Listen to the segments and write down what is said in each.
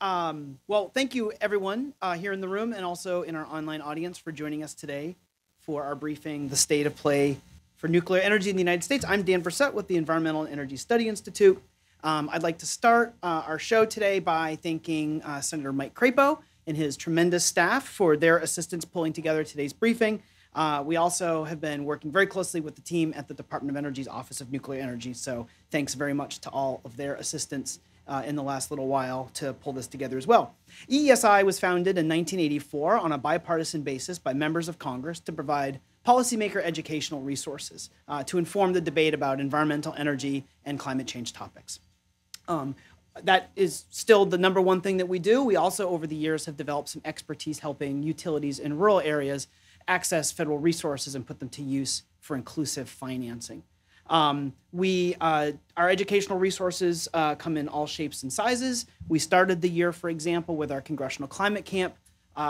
Well, thank you, everyone here in the room and also in our online audience for joining us today for our briefing, The State of Play for Nuclear Energy in the United States. I'm Dan Vercet with the Environmental and Energy Study Institute. I'd like to start our show today by thanking Senator Mike Crapo and his tremendous staff for their assistance pulling together today's briefing. We also have been working very closely with the team at the Department of Energy's Office of Nuclear Energy, so thanks very much to all of their assistance in the last little while to pull this together as well. EESI was founded in 1984 on a bipartisan basis by members of Congress to provide policymaker educational resources to inform the debate about environmental, energy, and climate change topics. That is still the number one thing that we do. We also, over the years, have developed some expertise helping utilities in rural areas access federal resources and put them to use for inclusive financing. Our educational resources come in all shapes and sizes. We started the year, for example, with our Congressional Climate Camp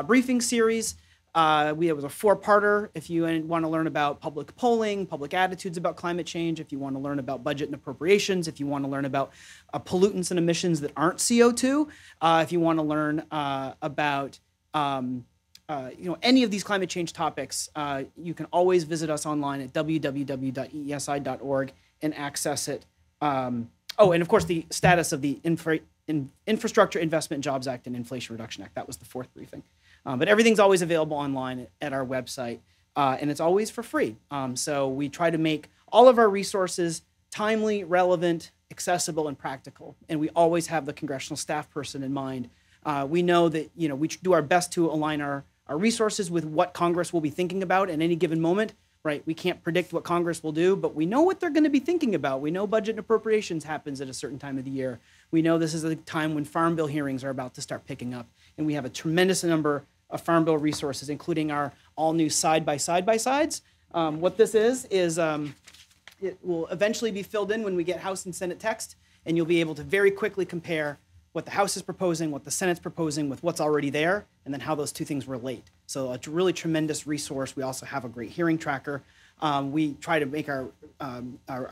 briefing series. It was a four-parter. If you want to learn about public polling, public attitudes about climate change, if you want to learn about budget and appropriations, if you want to learn about pollutants and emissions that aren't CO2, if you want to learn about any of these climate change topics, you can always visit us online at www.eesi.org and access it. Oh, and of course, the status of the Infrastructure Investment Jobs Act and Inflation Reduction Act. That was the fourth briefing. But everything's always available online at our website, and it's always for free. So we try to make all of our resources timely, relevant, accessible, and practical. And we always have the congressional staff person in mind. We know that we do our best to align our resources with what Congress will be thinking about at any given moment, right? We can't predict what Congress will do, but we know what they're going to be thinking about. We know budget and appropriations happens at a certain time of the year. We know this is a time when Farm Bill hearings are about to start picking up, and we have a tremendous number of Farm Bill resources, including our all-new side-by-side-by-sides. What this is it will eventually be filled in when we get House and Senate text, and you'll be able to very quickly compare what the House is proposing, what the Senate's proposing with what's already there, and then how those two things relate. So it's a really tremendous resource. We also have a great hearing tracker. We try to make our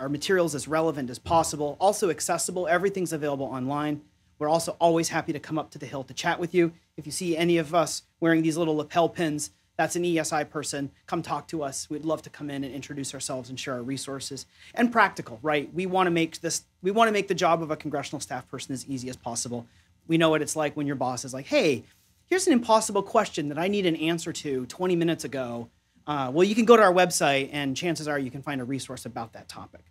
materials as relevant as possible, also accessible. Everything's available online. We're also always happy to come up to the Hill to chat with you. If you see any of us wearing these little lapel pins, that's an EESI person. Come talk to us. We'd love to come in and introduce ourselves and share our resources. And practical, right? We want to make the job of a congressional staff person as easy as possible. We know what it's like when your boss is like, hey, here's an impossible question that I need an answer to 20 minutes ago. Well, you can go to our website, and chances are you can find a resource about that topic.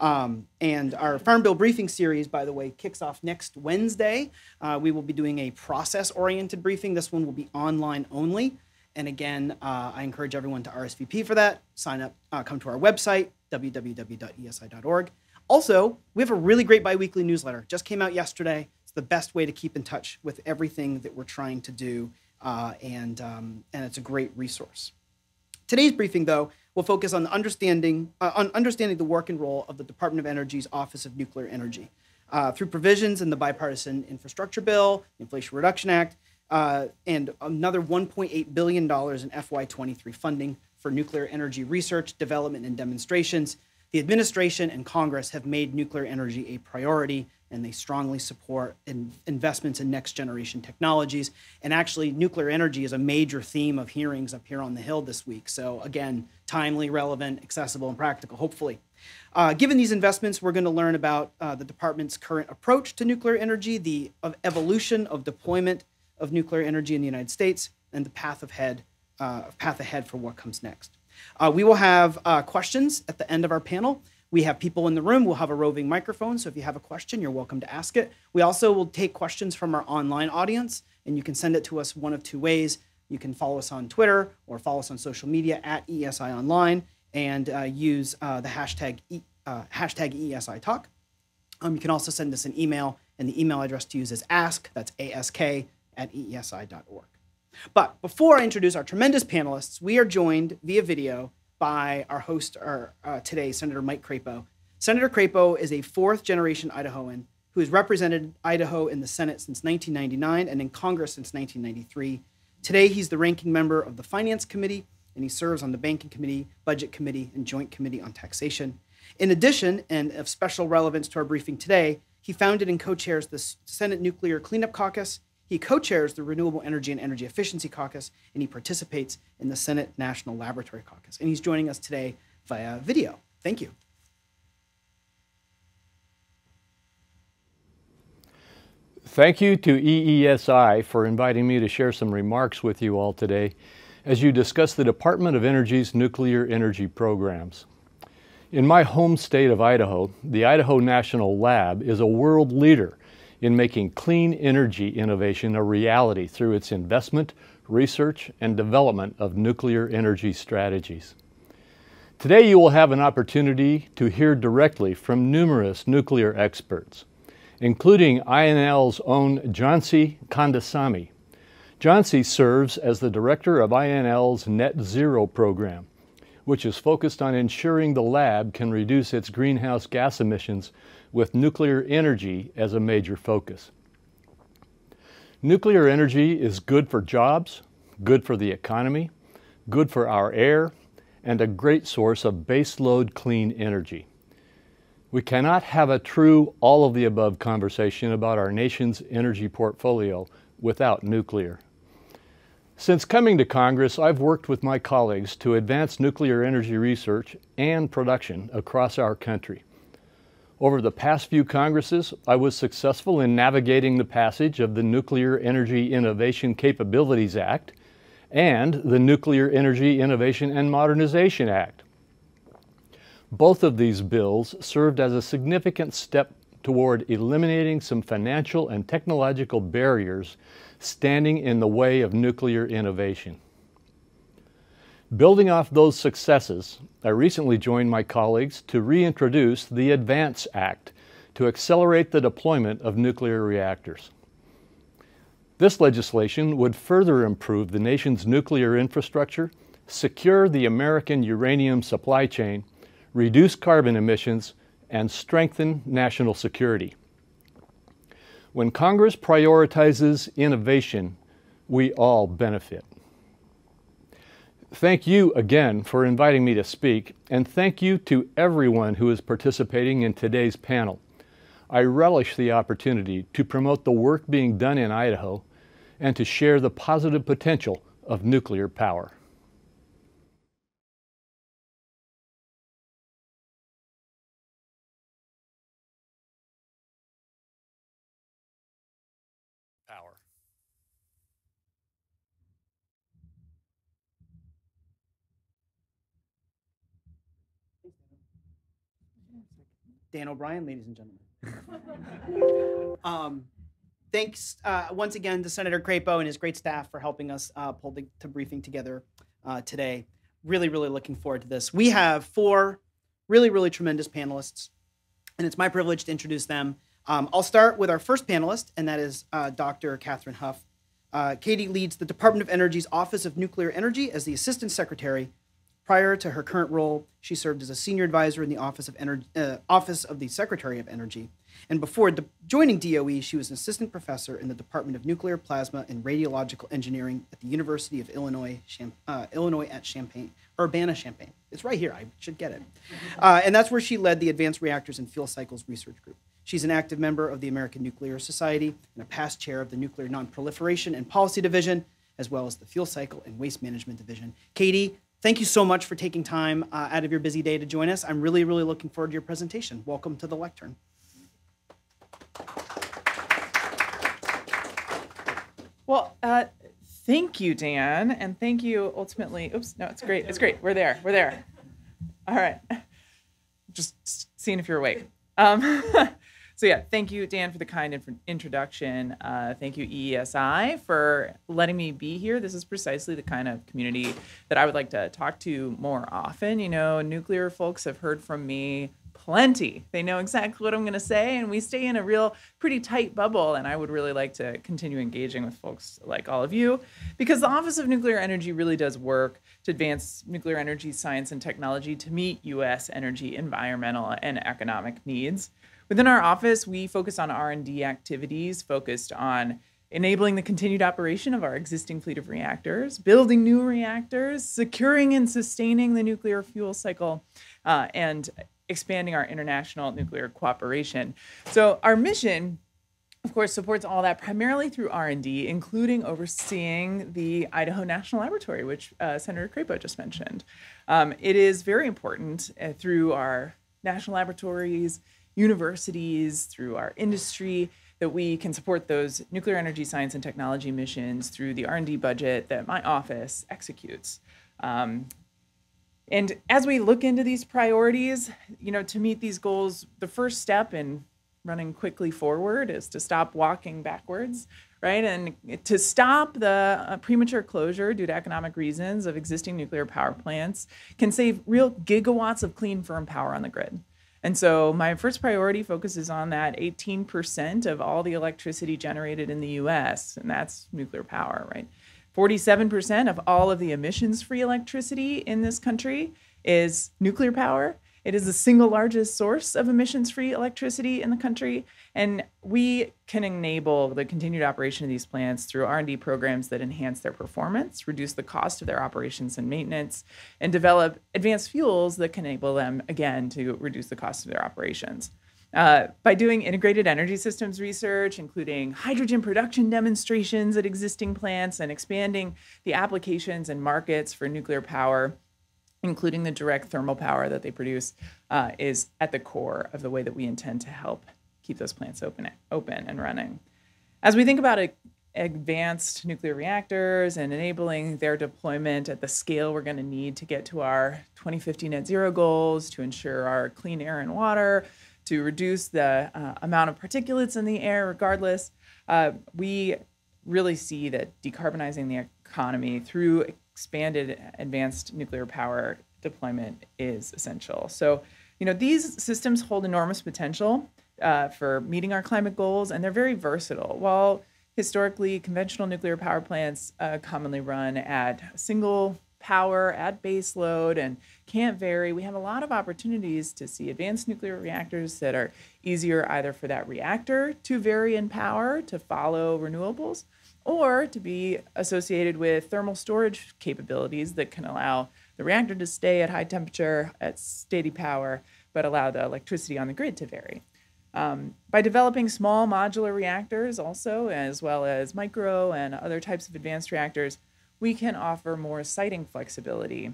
And our Farm Bill briefing series, by the way, kicks off next Wednesday. We will be doing a process-oriented briefing. This one will be online only. And again, I encourage everyone to RSVP for that. Sign up, come to our website, www.esi.org. Also, we have a really great biweekly newsletter. Just came out yesterday. It's the best way to keep in touch with everything that we're trying to do, and it's a great resource. Today's briefing, though, will focus on understanding the work and role of the Department of Energy's Office of Nuclear Energy. Through provisions in the Bipartisan Infrastructure Bill, Inflation Reduction Act, and another $1.8 billion in FY23 funding for nuclear energy research, development, and demonstrations, the administration and Congress have made nuclear energy a priority, and they strongly support investments in next-generation technologies. And actually, nuclear energy is a major theme of hearings up here on the Hill this week. So again, timely, relevant, accessible, and practical, hopefully. Given these investments, we're going to learn about the department's current approach to nuclear energy, the evolution of deployment of nuclear energy in the United States, and the path ahead for what comes next. We will have questions at the end of our panel. We have people in the room. We'll have a roving microphone, so if you have a question, you're welcome to ask it. We also will take questions from our online audience, and you can send it to us one of two ways. You can follow us on Twitter or follow us on social media at EESI Online and use the hashtag EESI Talk. You can also send us an email, and the email address to use is ask, that's ASK, at eesi.org. But before I introduce our tremendous panelists, we are joined via video by our host today, Senator Mike Crapo. Senator Crapo is a fourth-generation Idahoan who has represented Idaho in the Senate since 1999 and in Congress since 1993. Today, he's the ranking member of the Finance Committee, and he serves on the Banking Committee, Budget Committee, and Joint Committee on Taxation. In addition, and of special relevance to our briefing today, He founded and co-chairs the Senate Nuclear Cleanup Caucus. He co-chairs the Renewable Energy and Energy Efficiency Caucus, and he participates in the Senate National Laboratory Caucus. And he's joining us today via video. Thank you. Thank you to EESI for inviting me to share some remarks with you all today as you discuss the Department of Energy's nuclear energy programs. In my home state of Idaho, the Idaho National Lab is a world leader in making clean energy innovation a reality through its investment, research, and development of nuclear energy strategies. Today you will have an opportunity to hear directly from numerous nuclear experts, including INL's own Jhansi Kandasamy. Jhansi serves as the director of INL's Net Zero program, which is focused on ensuring the lab can reduce its greenhouse gas emissions with nuclear energy as a major focus. Nuclear energy is good for jobs, good for the economy, good for our air, and a great source of baseload clean energy. We cannot have a true all-of-the-above conversation about our nation's energy portfolio without nuclear. Since coming to Congress, I've worked with my colleagues to advance nuclear energy research and production across our country. Over the past few Congresses, I was successful in navigating the passage of the Nuclear Energy Innovation Capabilities Act and the Nuclear Energy Innovation and Modernization Act. Both of these bills served as a significant step toward eliminating some financial and technological barriers standing in the way of nuclear innovation. Building off those successes, I recently joined my colleagues to reintroduce the Advance Act to accelerate the deployment of nuclear reactors. This legislation would further improve the nation's nuclear infrastructure, secure the American uranium supply chain, reduce carbon emissions, and strengthen national security. When Congress prioritizes innovation, we all benefit. Thank you again for inviting me to speak, and thank you to everyone who is participating in today's panel. I relish the opportunity to promote the work being done in Idaho and to share the positive potential of nuclear power. Dan O'Brien, ladies and gentlemen. Thanks once again to Senator Crapo and his great staff for helping us pull the briefing together today. Really, really looking forward to this. We have four really, really tremendous panelists, and it's my privilege to introduce them. I'll start with our first panelist, and that is Dr. Kathryn Huff. Katie leads the Department of Energy's Office of Nuclear Energy as the Assistant Secretary. Prior to her current role, she served as a senior advisor in the Office of the Secretary of Energy. And before joining DOE, she was an assistant professor in the Department of Nuclear Plasma and Radiological Engineering at the University of Illinois, Urbana-Champaign. It's right here. I should get it. And that's where she led the Advanced Reactors and Fuel Cycles Research Group. She's an active member of the American Nuclear Society and a past chair of the Nuclear Nonproliferation and Policy Division, as well as the Fuel Cycle and Waste Management Division. Katie, thank you so much for taking time out of your busy day to join us. I'm really, really looking forward to your presentation. Welcome to the lectern. Well, thank you, Dan, and thank you ultimately. Oops, no, it's great. It's great. We're there. We're there. All right. Just seeing if you're awake. So yeah, thank you, Dan, for the kind introduction. Thank you, EESI, for letting me be here. This is precisely the kind of community that I would like to talk to more often. You know, nuclear folks have heard from me plenty. They know exactly what I'm going to say, and we stay in a real pretty tight bubble, and I would really like to continue engaging with folks like all of you, because the Office of Nuclear Energy really does work to advance nuclear energy science and technology to meet U.S. energy, environmental, and economic needs. Within our office, we focus on R&D activities focused on enabling the continued operation of our existing fleet of reactors, building new reactors, securing and sustaining the nuclear fuel cycle, and expanding our international nuclear cooperation. So our mission, of course, supports all that primarily through R&D, including overseeing the Idaho National Laboratory, which Senator Crapo just mentioned. It is very important through our national laboratories, universities, through our industry, that we can support those nuclear energy science and technology missions through the R&D budget that my office executes. And as we look into these priorities, you know, to meet these goals, the first step in running quickly forward is to stop walking backwards, right? And to stop the premature closure due to economic reasons of existing nuclear power plants can save real gigawatts of clean, firm power on the grid. And so my first priority focuses on that 18% of all the electricity generated in the U.S., and that's nuclear power, right? 47% of all of the emissions-free electricity in this country is nuclear power. It is the single largest source of emissions-free electricity in the country, and we can enable the continued operation of these plants through R&D programs that enhance their performance, reduce the cost of their operations and maintenance, and develop advanced fuels that can enable them, again, to reduce the cost of their operations. By doing integrated energy systems research, including hydrogen production demonstrations at existing plants and expanding the applications and markets for nuclear power, including the direct thermal power that they produce, is at the core of the way that we intend to help keep those plants open and running. As we think about advanced nuclear reactors and enabling their deployment at the scale we're going to need to get to our 2050 net zero goals, to ensure our clean air and water, to reduce the amount of particulates in the air regardless, we really see that decarbonizing the economy through expanded advanced nuclear power deployment is essential. So, you know, these systems hold enormous potential for meeting our climate goals, and they're very versatile. While historically conventional nuclear power plants commonly run at single power, at base load, and can't vary, we have a lot of opportunities to see advanced nuclear reactors that are easier either for that reactor to vary in power to follow renewables, or to be associated with thermal storage capabilities that can allow the reactor to stay at high temperature, at steady power, but allow the electricity on the grid to vary. By developing small modular reactors also, as well as micro and other types of advanced reactors, we can offer more siting flexibility.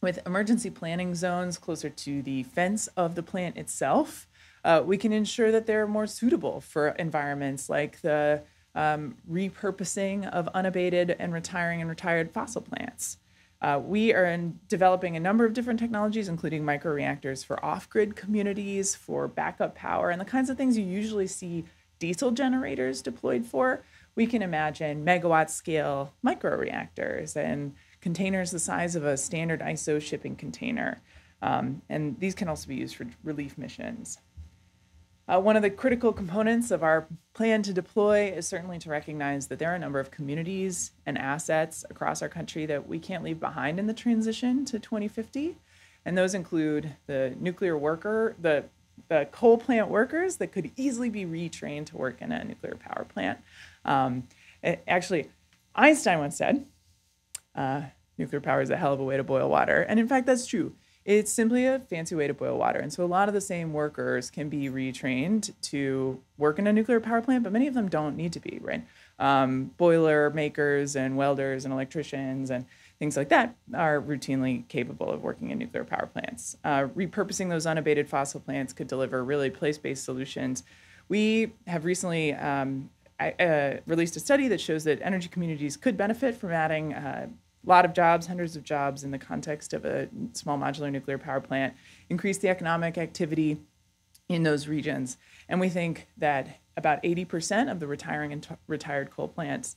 With emergency planning zones closer to the fence of the plant itself, we can ensure that they're more suitable for environments like the repurposing of unabated and retired fossil plants. We are developing a number of different technologies, including microreactors for off-grid communities, for backup power, and the kinds of things you usually see diesel generators deployed for. We can imagine megawatt-scale microreactors and containers the size of a standard ISO shipping container. And these can also be used for relief missions. One of the critical components of our plan to deploy is certainly to recognize that there are a number of communities and assets across our country that we can't leave behind in the transition to 2050. And those include the nuclear worker, the coal plant workers that could easily be retrained to work in a nuclear power plant. Actually, Einstein once said, nuclear power is a hell of a way to boil water. And in fact, that's true. It's simply a fancy way to boil water. And so a lot of the same workers can be retrained to work in a nuclear power plant, but many of them don't need to be, right? Boiler makers and welders and electricians and things like that are routinely capable of working in nuclear power plants. Repurposing those unabated fossil plants could deliver really place-based solutions. We have recently released a study that shows that energy communities could benefit from adding lot of jobs, hundreds of jobs in the context of a small modular nuclear power plant, increase the economic activity in those regions. And we think that about 80% of the retiring and retired coal plants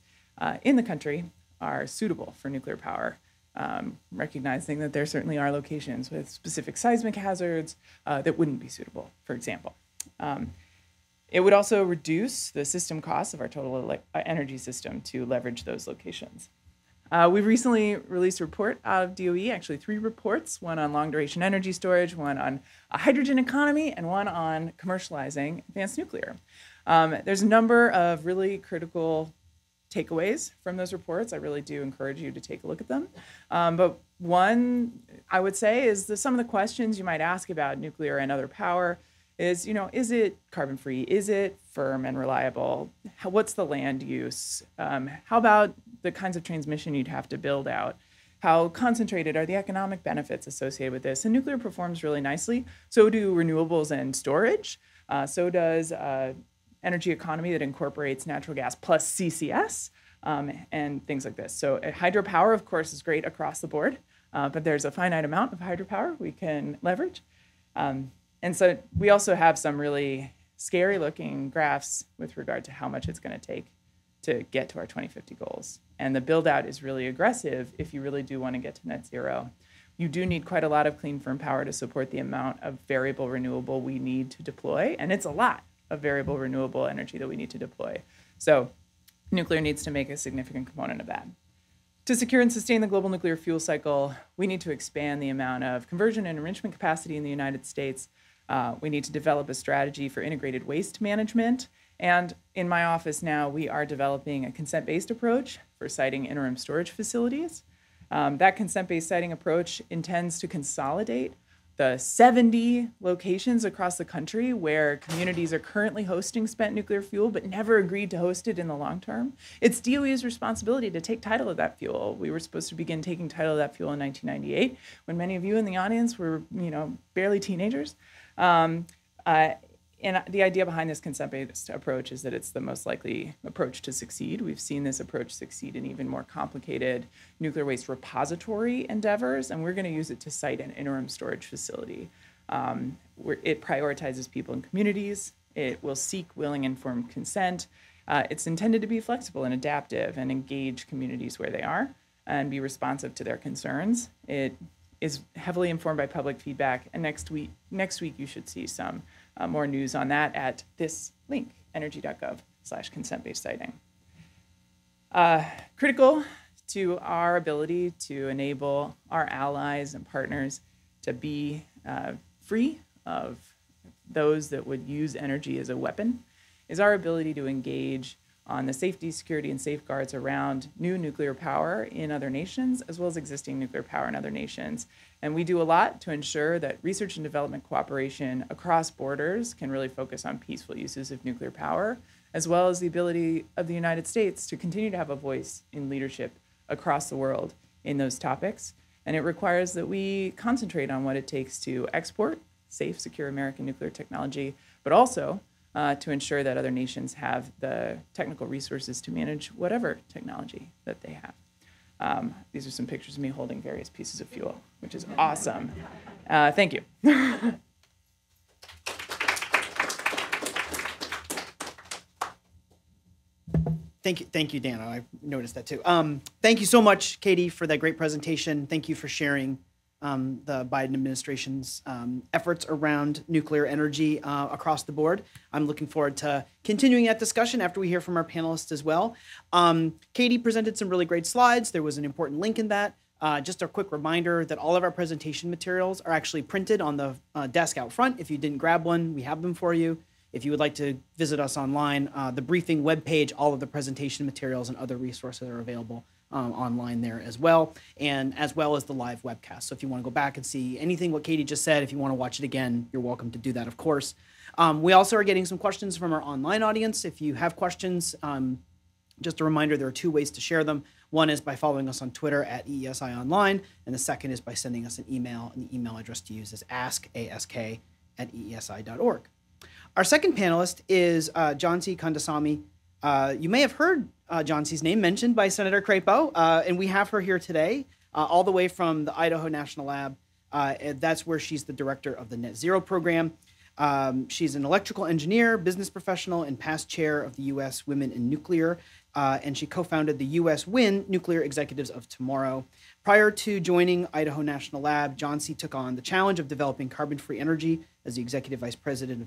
in the country are suitable for nuclear power, recognizing that there certainly are locations with specific seismic hazards that wouldn't be suitable, for example. It would also reduce the system costs of our total energy system to leverage those locations. We've recently released a report out of DOE, actually 3 reports, one on long-duration energy storage, one on a hydrogen economy, and one on commercializing advanced nuclear. There's a number of really critical takeaways from those reports. I really do encourage you to take a look at them. But one, I would say, is that some of the questions you might ask about nuclear and other power is, you know, is it carbon-free? Is it firm and reliable? What's the land use? How about the kinds of transmission you'd have to build out? How concentrated are the economic benefits associated with this? And nuclear performs really nicely. So do renewables and storage. So does energy economy that incorporates natural gas plus CCS and things like this. So hydropower, of course, is great across the board, but there's a finite amount of hydropower we can leverage. And so we also have some really scary looking graphs with regard to how much it's going to take to get to our 2050 goals. And the build out is really aggressive if you really do want to get to net zero. You do need quite a lot of clean, firm power to support the amount of variable renewable we need to deploy. And it's a lot of variable renewable energy that we need to deploy. So nuclear needs to make a significant component of that. To secure and sustain the global nuclear fuel cycle, we need to expand the amount of conversion and enrichment capacity in the United States. We need to develop a strategy for integrated waste management. And in my office now, we are developing a consent-based approach for siting interim storage facilities. That consent-based siting approach intends to consolidate the 70 locations across the country where communities are currently hosting spent nuclear fuel but never agreed to host it in the long term. It's DOE's responsibility to take title of that fuel. We were supposed to begin taking title of that fuel in 1998, when many of you in the audience were, you know, barely teenagers. And the idea behind this consent-based approach is that it's the most likely approach to succeed. We've seen this approach succeed in even more complicated nuclear waste repository endeavors, and we're going to use it to site an interim storage facility. Where it prioritizes people and communities. It will seek willing, informed consent. It's intended to be flexible and adaptive and engage communities where they are and be responsive to their concerns. It is heavily informed by public feedback, and next week you should see some more news on that at this link, energy.gov/consent-based siting. Critical to our ability to enable our allies and partners to be free of those that would use energy as a weapon is our ability to engage on the safety, security, and safeguards around new nuclear power in other nations, as well as existing nuclear power in other nations. And we do a lot to ensure that research and development cooperation across borders can really focus on peaceful uses of nuclear power, as well as the ability of the United States to continue to have a voice in leadership across the world in those topics. And it requires that we concentrate on what it takes to export safe, secure American nuclear technology, but also to ensure that other nations have the technical resources to manage whatever technology that they have. These are some pictures of me holding various pieces of fuel, which is awesome. Thank you. Thank you, Dan. I noticed that too. Thank you so much, Katie, for that great presentation. Thank you for sharing the Biden administration's efforts around nuclear energy across the board. I'm looking forward to continuing that discussion after we hear from our panelists as well. Katie presented some really great slides. There was an important link in that. Just a quick reminder that all of our presentation materials are actually printed on the desk out front. If you didn't grab one, we have them for you. If you would like to visit us online, the briefing webpage, all of the presentation materials and other resources are available online there as well, and as well as the live webcast. So if you want to go back and see anything what Katie just said, if you want to watch it again, you're welcome to do that, of course. We also are getting some questions from our online audience. If you have questions, just a reminder, there are two ways to share them. One is by following us on Twitter at EESI Online, and the second is by sending us an email, and the email address to use is ask@eesi.org. Our second panelist is Jhansi Kandasamy. You may have heard Jhansi's name mentioned by Senator Crapo, and we have her here today, all the way from the Idaho National Lab. That's where she's the director of the Net Zero program. She's an electrical engineer, business professional, and past chair of the U.S. Women in Nuclear, and she co-founded the U.S. WIN Nuclear Executives of Tomorrow. Prior to joining Idaho National Lab, Jhansi took on the challenge of developing carbon-free energy as the executive vice president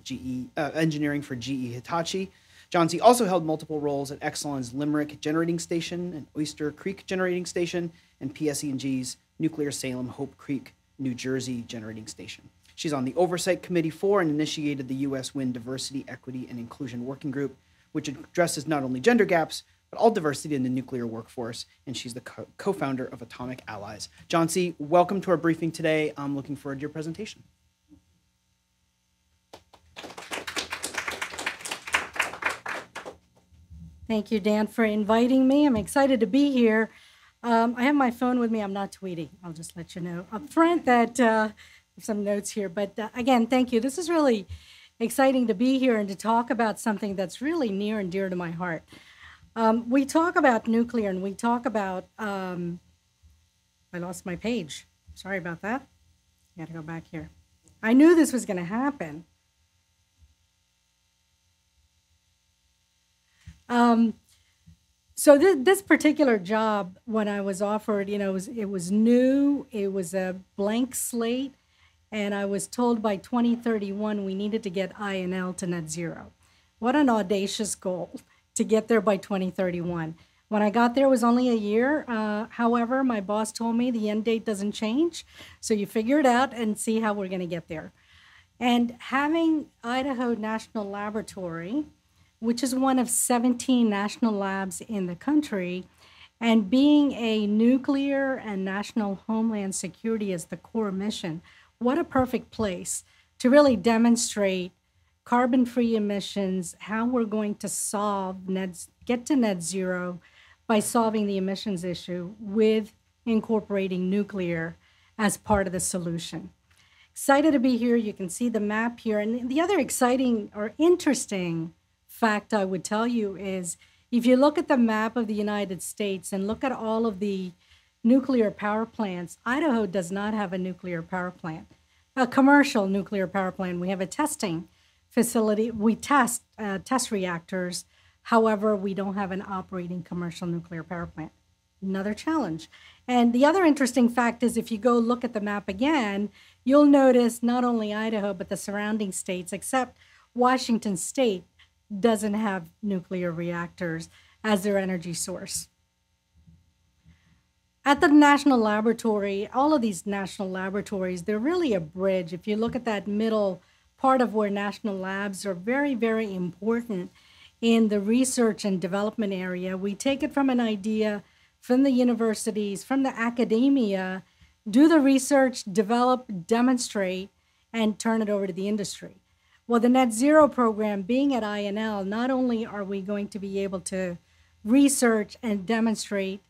of engineering for GE Hitachi. Jhansi also held multiple roles at Exelon's Limerick Generating Station and Oyster Creek Generating Station and PSE&G's Nuclear Salem Hope Creek, New Jersey Generating Station. She's on the Oversight Committee for and initiated the U.S. WIN Diversity, Equity, and Inclusion Working Group, which addresses not only gender gaps, but all diversity in the nuclear workforce, and she's the co-founder of Atomic Allies. Jhansi, welcome to our briefing today. I'm looking forward to your presentation. Thank you, Dan, for inviting me. I'm excited to be here. I have my phone with me. I'm not tweeting. I'll just let you know up front that some notes here. But again, thank you. This is really exciting to be here and to talk about something that's really near and dear to my heart. We talk about nuclear and we talk about, I lost my page. Sorry about that. I got to go back here. I knew this was going to happen. So this particular job, when I was offered, you know, it was new, it was a blank slate, and I was told by 2031 we needed to get INL to net zero. What an audacious goal to get there by 2031. When I got there, it was only a year. However, my boss told me the end date doesn't change, so you figure it out and see how we're going to get there. And having Idaho National Laboratory, which is one of 17 national labs in the country, and being a nuclear and national homeland security as the core mission, what a perfect place to really demonstrate carbon-free emissions, how we're going to solve get to net zero by solving the emissions issue with incorporating nuclear as part of the solution. Excited to be here. You can see the map here. And the other exciting or interesting fact I would tell you is, if you look at the map of the United States and look at all of the nuclear power plants, Idaho does not have a nuclear power plant, a commercial nuclear power plant. We have a testing facility. We test reactors. However, we don't have an operating commercial nuclear power plant. Another challenge. And the other interesting fact is, if you go look at the map again, you'll notice not only Idaho, but the surrounding states, except Washington State, doesn't have nuclear reactors as their energy source. At the national laboratory, all of these national laboratories, they're really a bridge. If you look at that middle part of where national labs are very, very important in the research and development area, we take it from an idea from the universities, from the academia, do the research, develop, demonstrate, and turn it over to the industry. Well, the Net Zero program, being at INL, not only are we going to be able to research and demonstrate,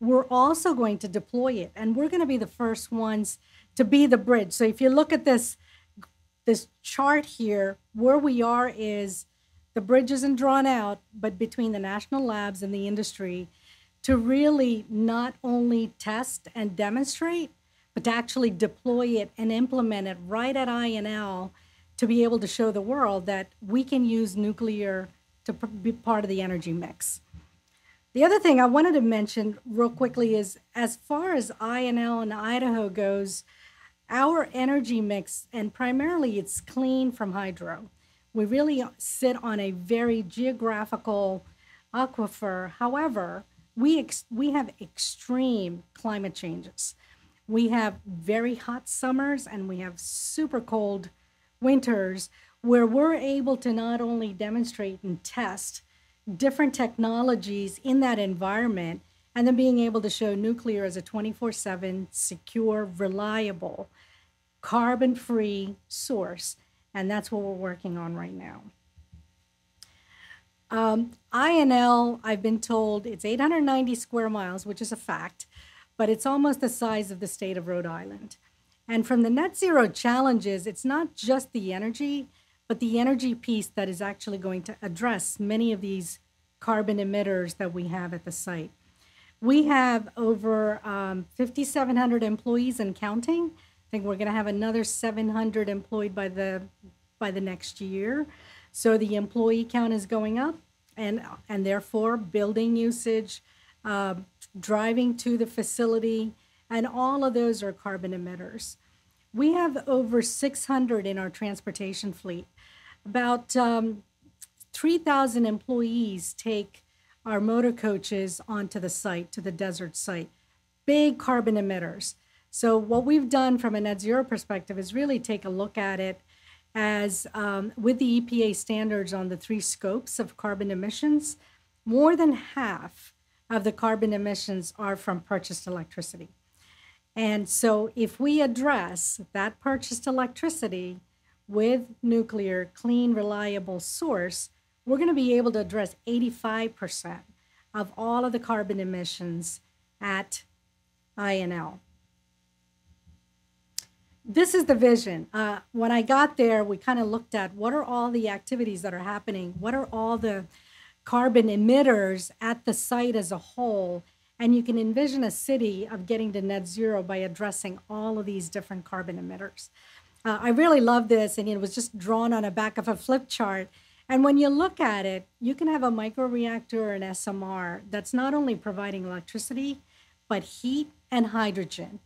we're also going to deploy it. And we're going to be the first ones to be the bridge. So if you look at this chart here, where we are is the bridge isn't drawn out, but between the national labs and the industry to really not only test and demonstrate, but to actually deploy it and implement it right at INL, to be able to show the world that we can use nuclear to be part of the energy mix. The other thing I wanted to mention real quickly is, as far as INL and Idaho goes, our energy mix, and primarily it's clean from hydro. We really sit on a very geographical aquifer. However, we have extreme climate changes. We have very hot summers and we have super cold winters, where we're able to not only demonstrate and test different technologies in that environment, and then being able to show nuclear as a 24/7 secure, reliable, carbon-free source. And that's what we're working on right now. INL, I've been told, it's 890 square miles, which is a fact, but it's almost the size of the state of Rhode Island. And from the net zero challenges, it's not just the energy, but the energy piece that is actually going to address many of these carbon emitters that we have at the site. We have over 5,700 employees and counting. I think we're going to have another 700 employed by the next year. So the employee count is going up, and therefore building usage, driving to the facility, and all of those are carbon emitters. We have over 600 in our transportation fleet. About 3,000 employees take our motor coaches onto the site, to the desert site. Big carbon emitters. So what we've done from a net zero perspective is really take a look at it as with the EPA standards on the three scopes of carbon emissions, more than half of the carbon emissions are from purchased electricity. And so if we address that purchased electricity with nuclear, clean, reliable source, we're going to be able to address 85% of all of the carbon emissions at INL. This is the vision. When I got there, we kind of looked at what are all the activities that are happening, what are all the carbon emitters at the site as a whole, and you can envision a city of getting to net zero by addressing all of these different carbon emitters. I really love this, and it was just drawn on the back of a flip chart. And when you look at it, you can have a microreactor or an SMR that's not only providing electricity, but heat and hydrogen.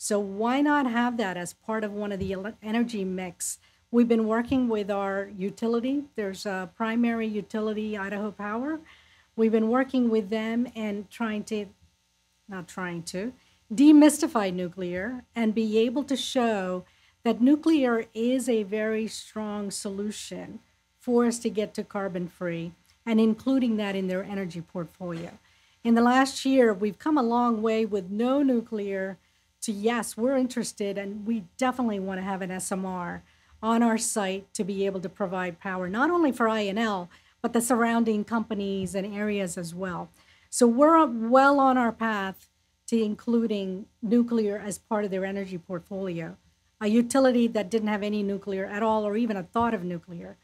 So why not have that as part of one of the energy mix? We've been working with our utility. There's a primary utility, Idaho Power. We've been working with them and trying to, not trying to, demystify nuclear and be able to show that nuclear is a very strong solution for us to get to carbon-free and including that in their energy portfolio. In the last year, we've come a long way with no nuclear to yes, we're interested and we definitely want to have an SMR on our site to be able to provide power, not only for INL, but the surrounding companies and areas as well. So we're well on our path to including nuclear as part of their energy portfolio, a utility that didn't have any nuclear at all or even a thought of nuclear.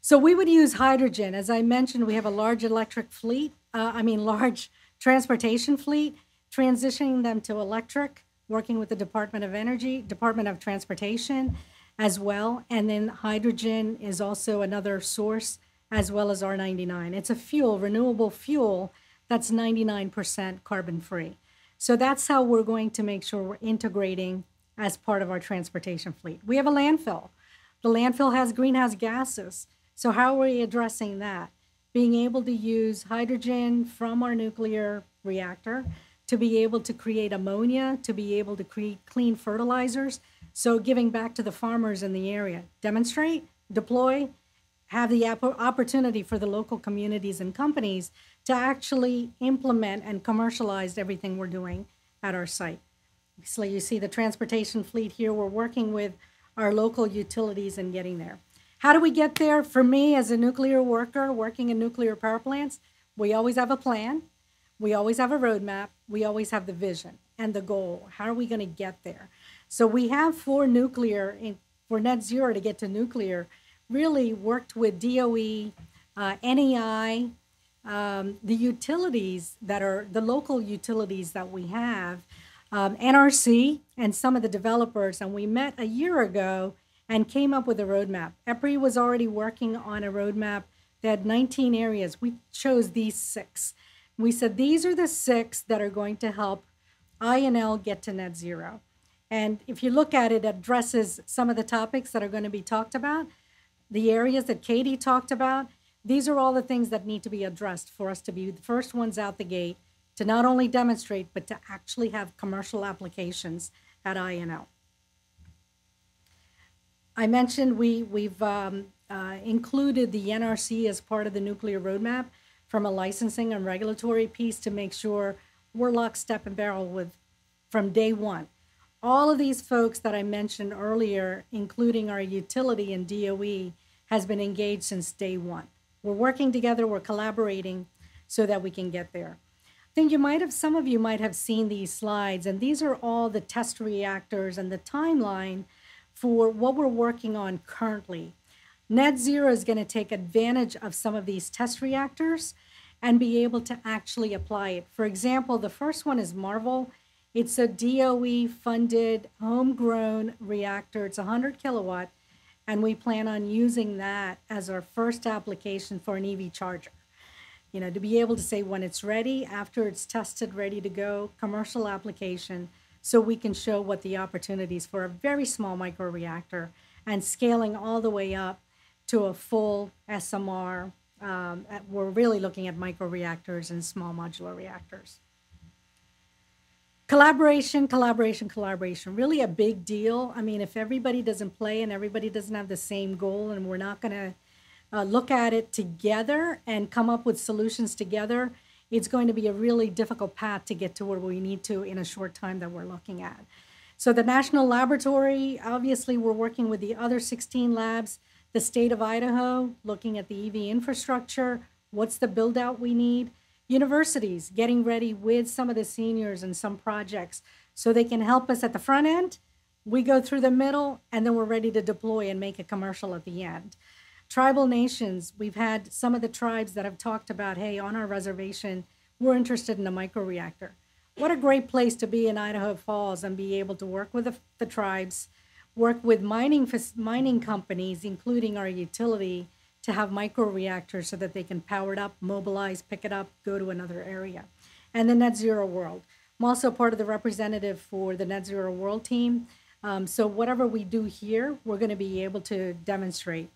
So we would use hydrogen. As I mentioned, we have a large electric fleet, large transportation fleet, transitioning them to electric, working with the Department of Energy, Department of Transportation as well. And then hydrogen is also another source as well as R99. It's a fuel, renewable fuel, that's 99% carbon-free. So that's how we're going to make sure we're integrating as part of our transportation fleet. We have a landfill. The landfill has greenhouse gases. So how are we addressing that? Being able to use hydrogen from our nuclear reactor to be able to create ammonia, to be able to create clean fertilizers. So giving back to the farmers in the area. Demonstrate, deploy, have the opportunity for the local communities and companies to actually implement and commercialize everything we're doing at our site. So you see the transportation fleet here. We're working with our local utilities and getting there. How do we get there? For me, as a nuclear worker working in nuclear power plants, we always have a plan. We always have a roadmap. We always have the vision and the goal. How are we going to get there? So we have for net zero to get to nuclear, really worked with DOE, NEI, the utilities that are the local utilities that we have, NRC and some of the developers, and we met a year ago and came up with a roadmap. EPRI was already working on a roadmap. They had 19 areas. We chose these 6. We said these are the 6 that are going to help INL get to net zero. And if you look at it, it addresses some of the topics that are going to be talked about, the areas that Katie talked about. These are all the things that need to be addressed for us to be the first ones out the gate to not only demonstrate, but to actually have commercial applications at INL. I mentioned we've included the NRC as part of the nuclear roadmap from a licensing and regulatory piece to make sure we're lockstep and barrel with from day one. All of these folks that I mentioned earlier, including our utility and DOE, has been engaged since day one. We're working together, we're collaborating so that we can get there. I think you might have, some of you might have seen these slides, and these are all the test reactors and the timeline for what we're working on currently. Net zero is going to take advantage of some of these test reactors and be able to actually apply it. For example, the first one is Marvel. It's a DOE-funded, homegrown reactor. It's 100 kilowatt, and we plan on using that as our first application for an EV charger. You know, to be able to say when it's ready, after it's tested, ready to go, commercial application, so we can show what the opportunities for a very small microreactor and scaling all the way up to a full SMR. We're really looking at microreactors and small modular reactors. Collaboration, collaboration, collaboration, really a big deal. I mean, if everybody doesn't play and everybody doesn't have the same goal and we're not going to look at it together and come up with solutions together, it's going to be a really difficult path to get to where we need to in a short time that we're looking at. So the National Laboratory, obviously we're working with the other 16 labs, the state of Idaho, looking at the EV infrastructure, what's the build out we need, universities getting ready with some of the seniors and some projects so they can help us at the front end, we go through the middle, and then we're ready to deploy and make a commercial at the end. Tribal nations, we've had some of the tribes that have talked about, hey, on our reservation, we're interested in a microreactor. What a great place to be in Idaho Falls and be able to work with the tribes, work with mining companies, including our utility, to have microreactors so that they can power it up, mobilize, pick it up, go to another area. And the Net Zero World. I'm also part of the representative for the Net Zero World team. So whatever we do here, we're going to be able to demonstrate.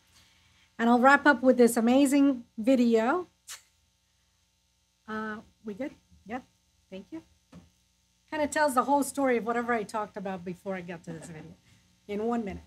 And I'll wrap up with this amazing video. We good? Yeah, thank you. Kind of tells the whole story of whatever I talked about before I got to this video in 1 minute.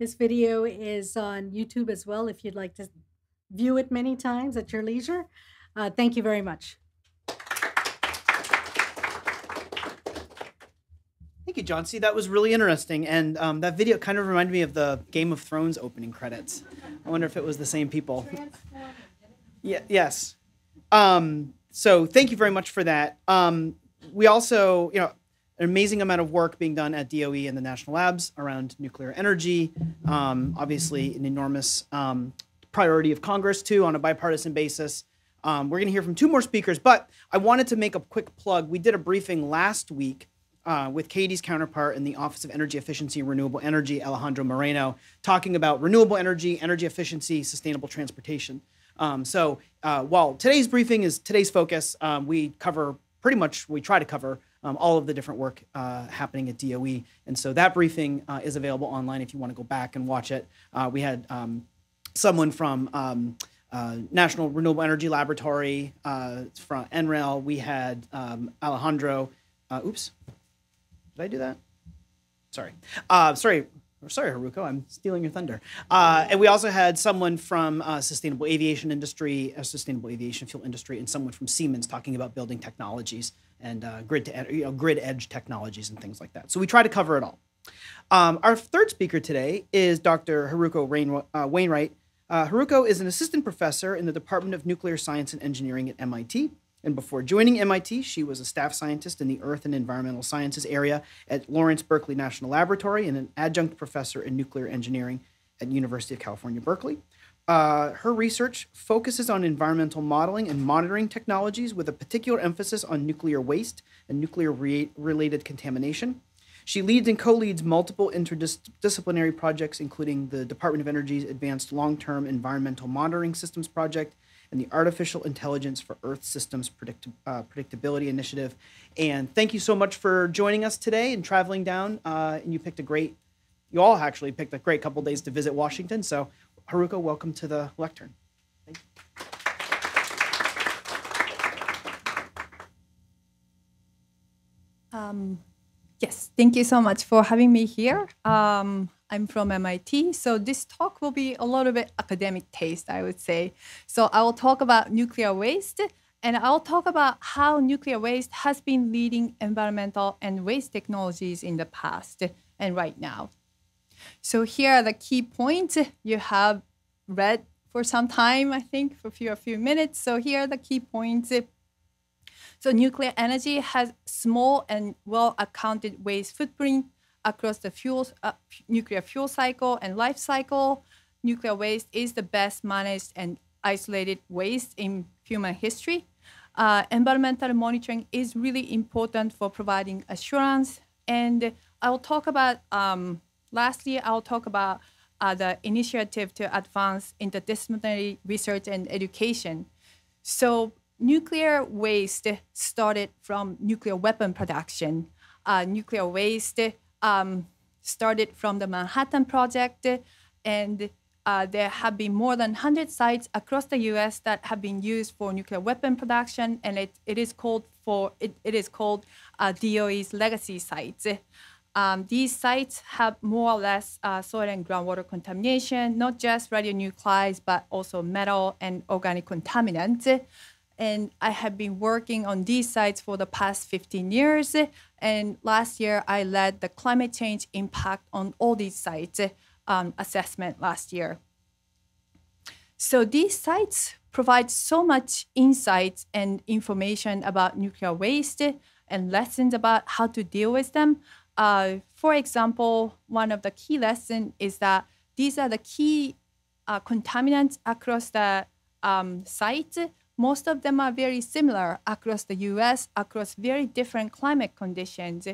This video is on YouTube as well if you'd like to view it many times at your leisure. Thank you very much. Thank you, Jhansi. That was really interesting. And that video kind of reminded me of the Game of Thrones opening credits. I wonder if it was the same people. Yeah, yes. So thank you very much for that. We also, an amazing amount of work being done at DOE and the national labs around nuclear energy. Obviously, an enormous priority of Congress, too, on a bipartisan basis. We're going to hear from two more speakers, but I wanted to make a quick plug. We did a briefing last week with Katie's counterpart in the Office of Energy Efficiency and Renewable Energy, Alejandro Moreno, talking about renewable energy, energy efficiency, sustainable transportation. While today's briefing is today's focus, we try to cover all of the different work happening at DOE. And so that briefing is available online if you want to go back and watch it. We had someone from National Renewable Energy Laboratory, from NREL. We had Alejandro, oops, did I do that? Sorry. Sorry, Haruko, I'm stealing your thunder. And we also had someone from sustainable aviation fuel industry, and someone from Siemens talking about building technologies and grid edge technologies and things like that. So we try to cover it all. Our third speaker today is Dr. Haruko Wainwright. Haruko is an assistant professor in the Department of Nuclear Science and Engineering at MIT. And before joining MIT, she was a staff scientist in the Earth and Environmental Sciences area at Lawrence Berkeley National Laboratory and an adjunct professor in nuclear engineering at University of California, Berkeley. Her research focuses on environmental modeling and monitoring technologies with a particular emphasis on nuclear waste and nuclear-related contamination. She leads and co-leads multiple interdisciplinary projects, including the Department of Energy's Advanced Long-Term Environmental Monitoring Systems Project, and the Artificial Intelligence for Earth Systems Predictability Initiative. And thank you so much for joining us today and traveling down. And you all actually picked a great couple days to visit Washington. So Haruko, welcome to the lectern. Thank you. Yes, thank you so much for having me here. I'm from MIT, so this talk will be a little bit academic taste, I would say. So I will talk about nuclear waste, and I'll talk about how nuclear waste has been leading environmental and waste technologies in the past and right now. So here are the key points you have read for some time, I think, for a few minutes. So here are the key points. So nuclear energy has small and well-accounted waste footprint across the nuclear fuel cycle and life cycle. Nuclear waste is the best managed and isolated waste in human history. Environmental monitoring is really important for providing assurance. And I will talk about, lastly, I'll talk about the initiative to advance interdisciplinary research and education. So nuclear waste started from nuclear weapon production. Nuclear waste started from the Manhattan Project, and there have been more than 100 sites across the U.S. that have been used for nuclear weapon production, and it is called DOE's legacy sites. These sites have more or less soil and groundwater contamination, not just radionuclides, but also metal and organic contaminants. And I have been working on these sites for the past 15 years. And last year, I led the climate change impact on all these sites assessment last year. So these sites provide so much insights and information about nuclear waste and lessons about how to deal with them. For example, one of the key lessons is that these are the key contaminants across the site. Most of them are very similar across the U.S., across very different climate conditions.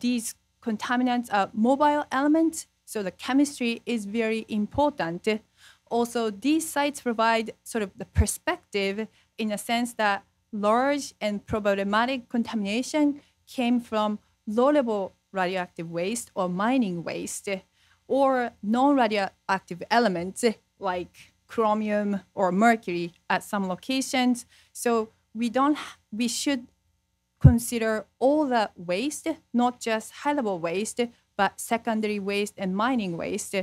These contaminants are mobile elements, so the chemistry is very important. Also, these sites provide sort of the perspective in a sense that large and problematic contamination came from low-level radioactive waste or mining waste or non-radioactive elements like chromium or mercury at some locations. So we should consider all the waste, not just high-level waste, but secondary waste and mining waste.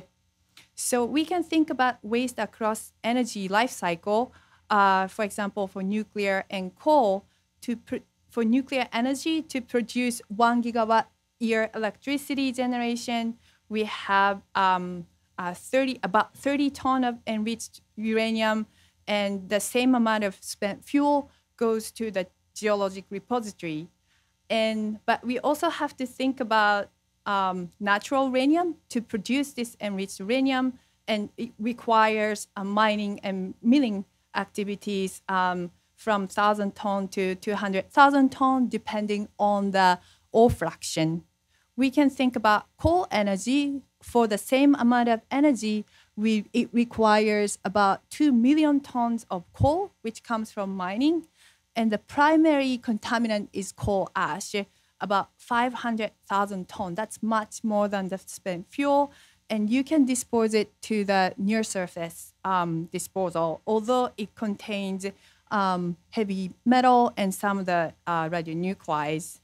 So we can think about waste across energy life cycle, for example, for nuclear and coal for nuclear energy to produce 1 gigawatt-year electricity generation. We have about 30 ton of enriched uranium, and the same amount of spent fuel goes to the geologic repository. But we also have to think about natural uranium. To produce this enriched uranium, and it requires mining and milling activities from 1,000 ton to 200,000 ton, depending on the ore fraction. We can think about coal energy. For the same amount of energy, it requires about 2 million tons of coal, which comes from mining. And the primary contaminant is coal ash, about 500,000 tons. That's much more than the spent fuel. And you can dispose it to the near surface disposal, although it contains heavy metal and some of the radionuclides.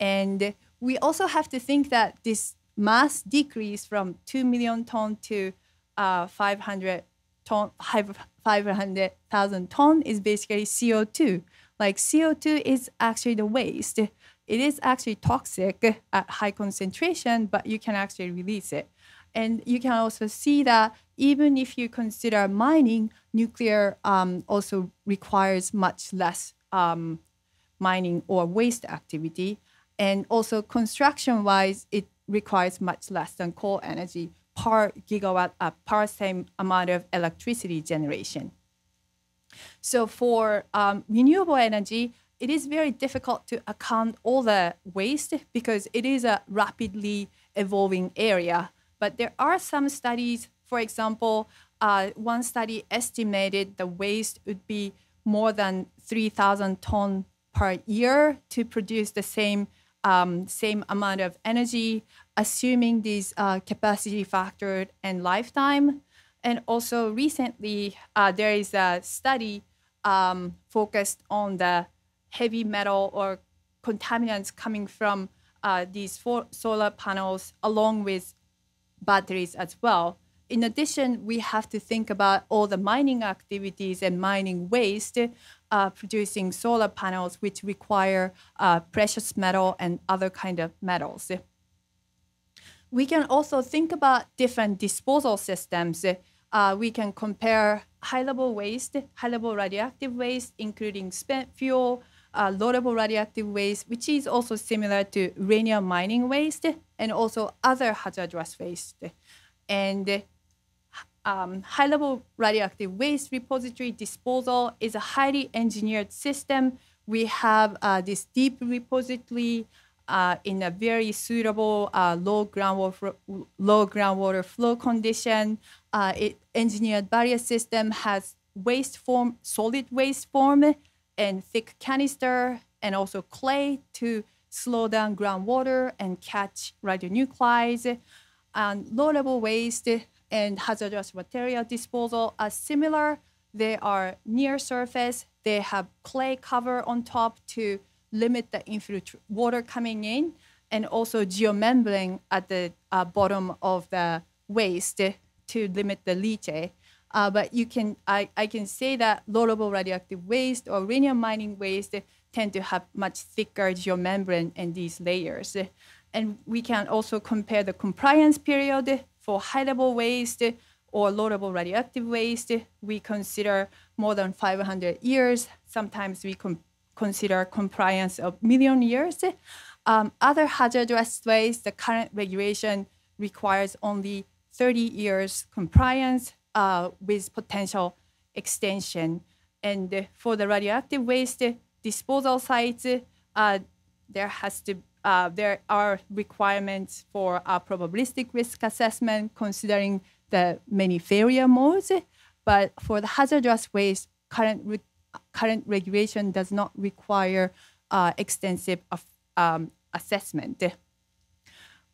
And we also have to think that this mass decrease from 2 million ton to 500,000 ton is basically CO2. Like CO2 is actually the waste. It is actually toxic at high concentration, but you can actually release it. And you can also see that even if you consider mining, nuclear also requires much less mining or waste activity. And also construction-wise, it requires much less than coal energy per gigawatt, per same amount of electricity generation. So for renewable energy, it is very difficult to account all the waste because it is a rapidly evolving area. But there are some studies, for example, one study estimated the waste would be more than 3,000 tons per year to produce the same amount of energy, assuming these capacity factor and lifetime. And also recently, there is a study focused on the heavy metal or contaminants coming from these solar panels along with batteries as well. In addition, we have to think about all the mining activities and mining waste producing solar panels, which require precious metal and other kind of metals. We can also think about different disposal systems. We can compare high-level waste, high-level radioactive waste, including spent fuel, loadable radioactive waste, which is also similar to uranium mining waste, and also other hazardous waste. And high-level radioactive waste repository disposal is a highly engineered system. We have this deep repository in a very suitable low groundwater flow condition. It engineered barrier system has waste form, solid waste form, and thick canister, and also clay to slow down groundwater and catch radionuclides. And loadable waste and hazardous material disposal are similar. They are near surface. They have clay cover on top to limit the water coming in, and also geomembrane at the bottom of the waste to limit the leachate. But you can, I can say that loadable radioactive waste or uranium mining waste tend to have much thicker geomembrane in these layers. And we can also compare the compliance period for high-level waste or loadable radioactive waste. We consider more than 500 years. Sometimes we consider compliance of million years. Other hazardous waste, the current regulation requires only 30 years compliance with potential extension. And for the radioactive waste disposal sites, there are requirements for a probabilistic risk assessment considering the many failure modes. But for the hazardous waste, current regulation does not require extensive assessment.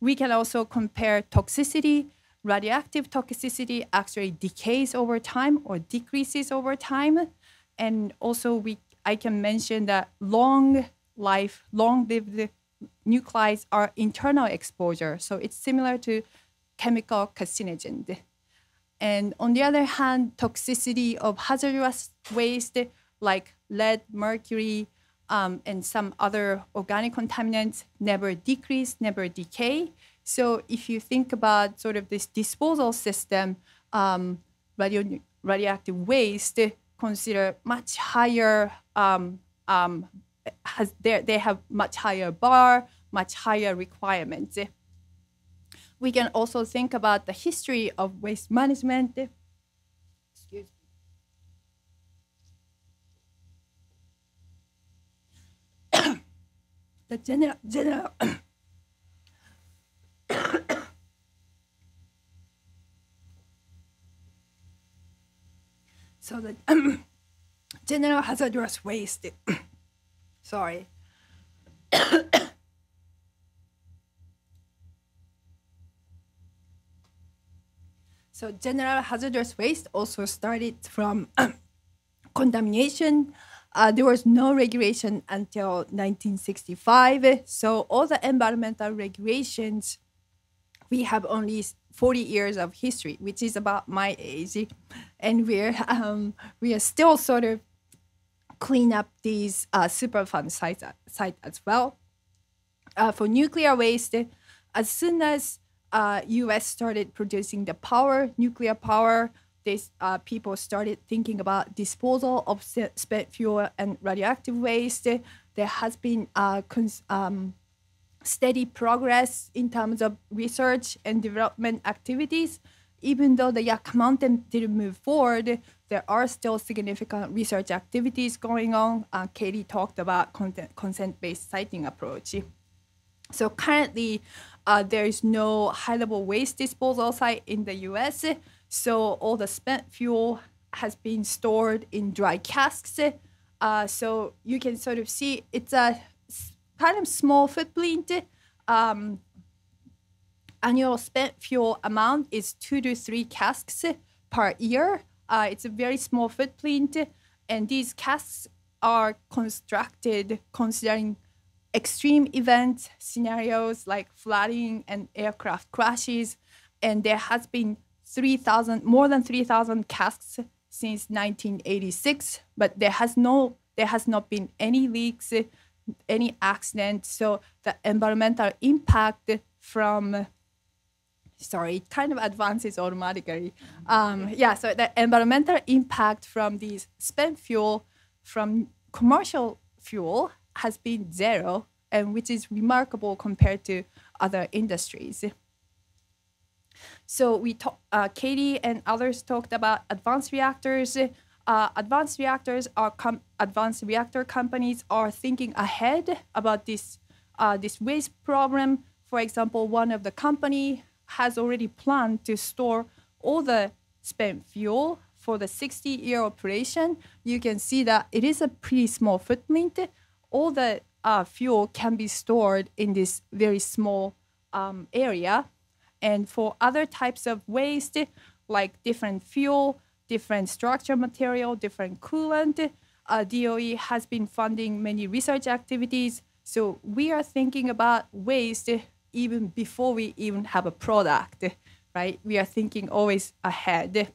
We can also compare toxicity. Radioactive toxicity actually decays over time or decreases over time. And also I can mention that long-lived nuclides are internal exposure, so it's similar to chemical carcinogen. And on the other hand, toxicity of hazardous waste like lead, mercury, and some other organic contaminants never decrease, never decay. So if you think about sort of this disposal system, radioactive waste consider much higher they have much higher bar, much higher requirements. We can also think about the history of waste management. Excuse me. The general hazardous waste. Sorry. So general hazardous waste also started from contamination. There was no regulation until 1965. So all the environmental regulations, we have only 40 years of history, which is about my age. And we are still sort of clean up these Superfund sites as well. For nuclear waste, as soon as U.S. started producing the power, nuclear power, these people started thinking about disposal of spent fuel and radioactive waste. There has been steady progress in terms of research and development activities. Even though the Yak Mountain didn't move forward, there are still significant research activities going on. Katie talked about consent-based siting approach. So currently, there is no high-level waste disposal site in the US, so all the spent fuel has been stored in dry casks. So you can sort of see it's a kind of small footprint. Annual spent fuel amount is 2 to 3 casks per year. It's a very small footprint, and these casks are constructed considering extreme event scenarios like flooding and aircraft crashes, and there has been more than 3,000 casks since 1986, but there has not been any leaks, any accidents. So the environmental impact from it kind of advances automatically. So the environmental impact from these spent fuel, from commercial fuel, has been zero, and which is remarkable compared to other industries. So we Katie and others talked about advanced reactors. Advanced reactor companies are thinking ahead about this waste problem. For example, one of the company has already planned to store all the spent fuel for the 60-year operation. You can see that it is a pretty small footprint. All the fuel can be stored in this very small area. And for other types of waste, like different fuel, different structural material, different coolant, DOE has been funding many research activities. So we are thinking about waste even before we even have a product, right? We are thinking always ahead.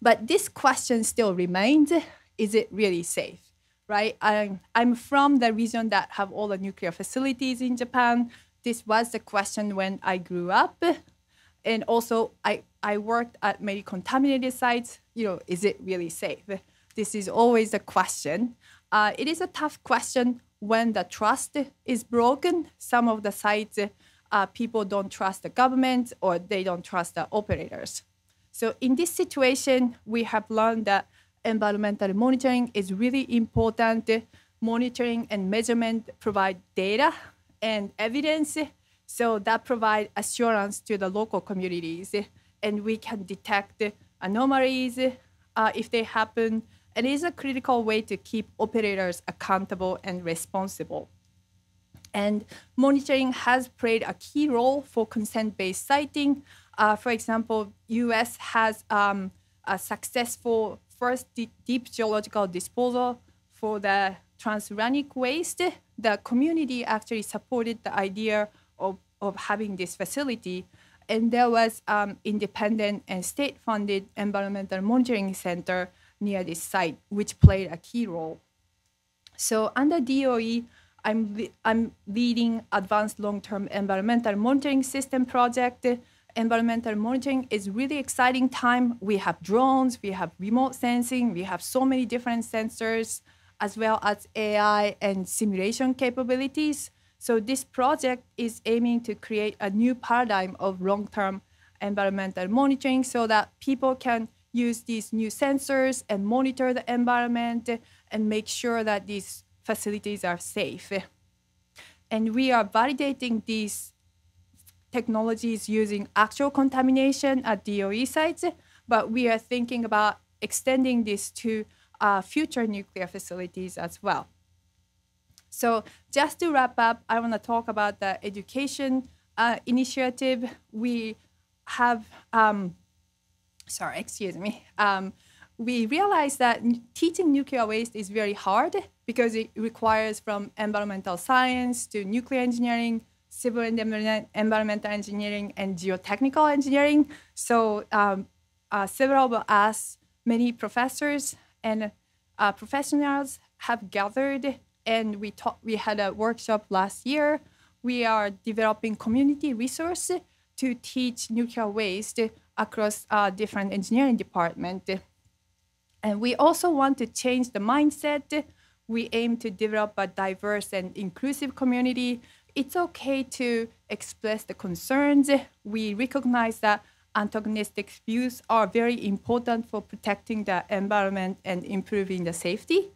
But this question still remains, is it really safe, right? I'm from the region that have all the nuclear facilities in Japan. This was the question when I grew up. And also, I worked at many contaminated sites. You know, is it really safe? This is always the question. It is a tough question when the trust is broken. Some of the sites, people don't trust the government or they don't trust the operators. So in this situation, we have learned that environmental monitoring is really important. Monitoring and measurement provide data and evidence, so that provides assurance to the local communities, and we can detect anomalies if they happen. It is a critical way to keep operators accountable and responsible. And monitoring has played a key role for consent-based siting. For example, U.S. has a successful first deep geological disposal for the transuranic waste. The community actually supported the idea of having this facility. And there was independent and state-funded environmental monitoring center near this site, which played a key role. So under DOE, I'm leading Advanced Long-Term Environmental Monitoring System project. Environmental monitoring is really exciting time. We have drones, we have remote sensing, we have so many different sensors, as well as AI and simulation capabilities. So this project is aiming to create a new paradigm of long-term environmental monitoring so that people can use these new sensors and monitor the environment and make sure that these facilities are safe. And we are validating these technologies using actual contamination at DOE sites, but we are thinking about extending this to future nuclear facilities as well. So just to wrap up, I want to talk about the education initiative. We have, we realized that teaching nuclear waste is very hard because it requires from environmental science to nuclear engineering, civil and environmental engineering, and geotechnical engineering. So several of us, many professors, and professionals have gathered, and we had a workshop last year. We are developing community resource to teach nuclear waste across different engineering departments. And we also want to change the mindset. We aim to develop a diverse and inclusive community. It's okay to express the concerns. We recognize that antagonistic views are very important for protecting the environment and improving the safety.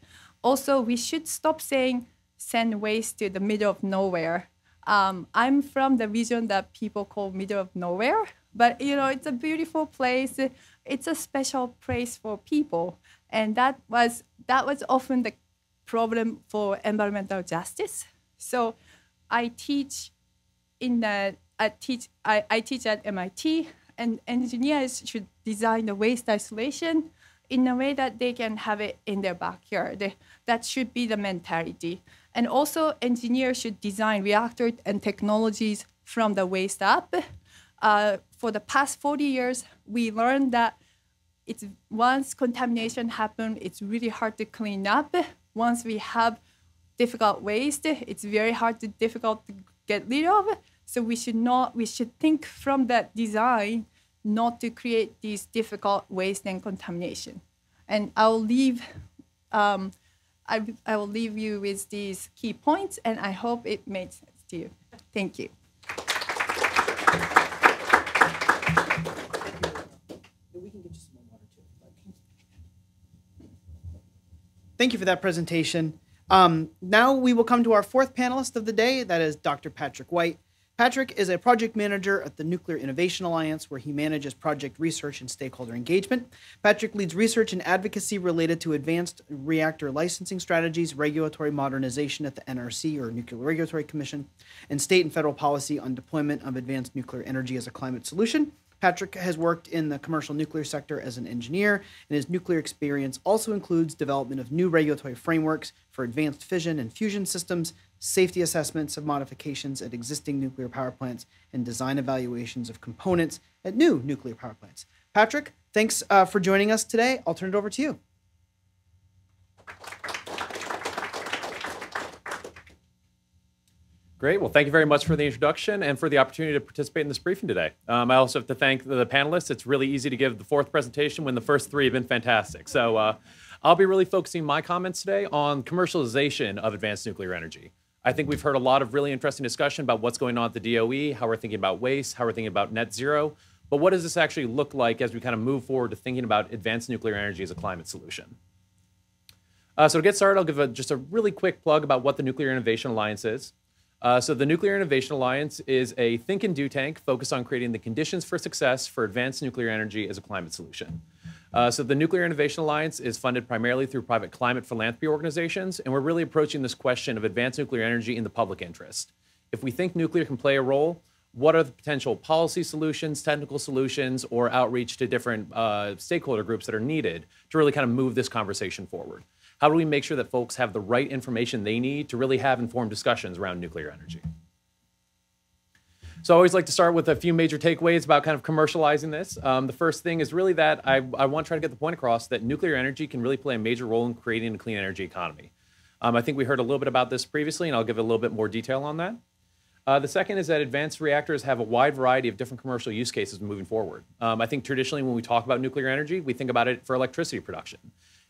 Also, we should stop saying, send waste to the middle of nowhere. I'm from the region that people call middle of nowhere, but you know, it's a beautiful place. It's a special place for people. And that was often the problem for environmental justice. So I teach at MIT, and engineers should design the waste isolation in a way that they can have it in their backyard. That should be the mentality. And also, engineers should design reactors and technologies from the waist up. For the past 40 years, we learned that once contamination happens, it's really hard to clean up. Once we have difficult waste, it's very difficult to get rid of. So we should think from that design, not to create these difficult waste and contamination. And I will leave you with these key points, and I hope it made sense to you. Thank you. Thank you for that presentation. Now we will come to our fourth panelist of the day. That is Dr. Patrick White. Patrick is a project manager at the Nuclear Innovation Alliance, where he manages project research and stakeholder engagement. Patrick leads research and advocacy related to advanced reactor licensing strategies, regulatory modernization at the NRC, or Nuclear Regulatory Commission, and state and federal policy on deployment of advanced nuclear energy as a climate solution. Patrick has worked in the commercial nuclear sector as an engineer, and his nuclear experience also includes development of new regulatory frameworks for advanced fission and fusion systems, safety assessments of modifications at existing nuclear power plants, and design evaluations of components at new nuclear power plants. Patrick, thanks for joining us today. I'll turn it over to you. Great. Well, thank you very much for the introduction and for the opportunity to participate in this briefing today. I also have to thank the panelists. It's really easy to give the fourth presentation when the first three have been fantastic. So I'll be really focusing my comments today on commercialization of advanced nuclear energy. I think we've heard a lot of really interesting discussion about what's going on at the DOE, how we're thinking about waste, how we're thinking about net zero. But what does this actually look like as we kind of move forward to thinking about advanced nuclear energy as a climate solution? So to get started, I'll give just a really quick plug about what the Nuclear Innovation Alliance is. So the Nuclear Innovation Alliance is a think and do tank focused on creating the conditions for success for advanced nuclear energy as a climate solution. So the Nuclear Innovation Alliance is funded primarily through private climate philanthropy organizations, and we're really approaching this question of advanced nuclear energy in the public interest. If we think nuclear can play a role, what are the potential policy solutions, technical solutions, or outreach to different stakeholder groups that are needed to really kind of move this conversation forward? How do we make sure that folks have the right information they need to really have informed discussions around nuclear energy? So I always like to start with a few major takeaways about kind of commercializing this. The first thing is really that I want to try to get the point across that nuclear energy can really play a major role in creating a clean energy economy. I think we heard a little bit about this previously, and I'll give a little bit more detail on that. The second is that advanced reactors have a wide variety of different commercial use cases moving forward. I think traditionally when we talk about nuclear energy, we think about it for electricity production.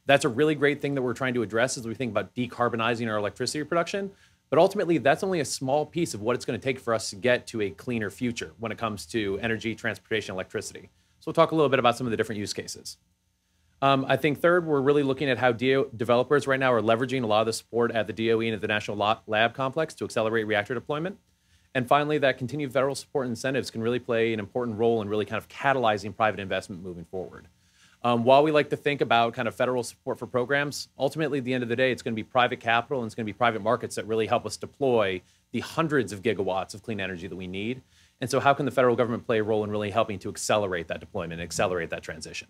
That's a really great thing that we're trying to address as we think about decarbonizing our electricity production. But ultimately, that's only a small piece of what it's going to take for us to get to a cleaner future when it comes to energy, transportation, electricity. So we'll talk a little bit about some of the different use cases. I think third, we're really looking at how developers right now are leveraging a lot of the support at the DOE and at the National Lab Complex to accelerate reactor deployment. And finally, that continued federal support incentives can really play an important role in really kind of catalyzing private investment moving forward. While we like to think about kind of federal support for programs, ultimately at the end of the day, it's going to be private capital and it's going to be private markets that really help us deploy the hundreds of gigawatts of clean energy that we need. And so how can the federal government play a role in really helping to accelerate that deployment, accelerate that transition?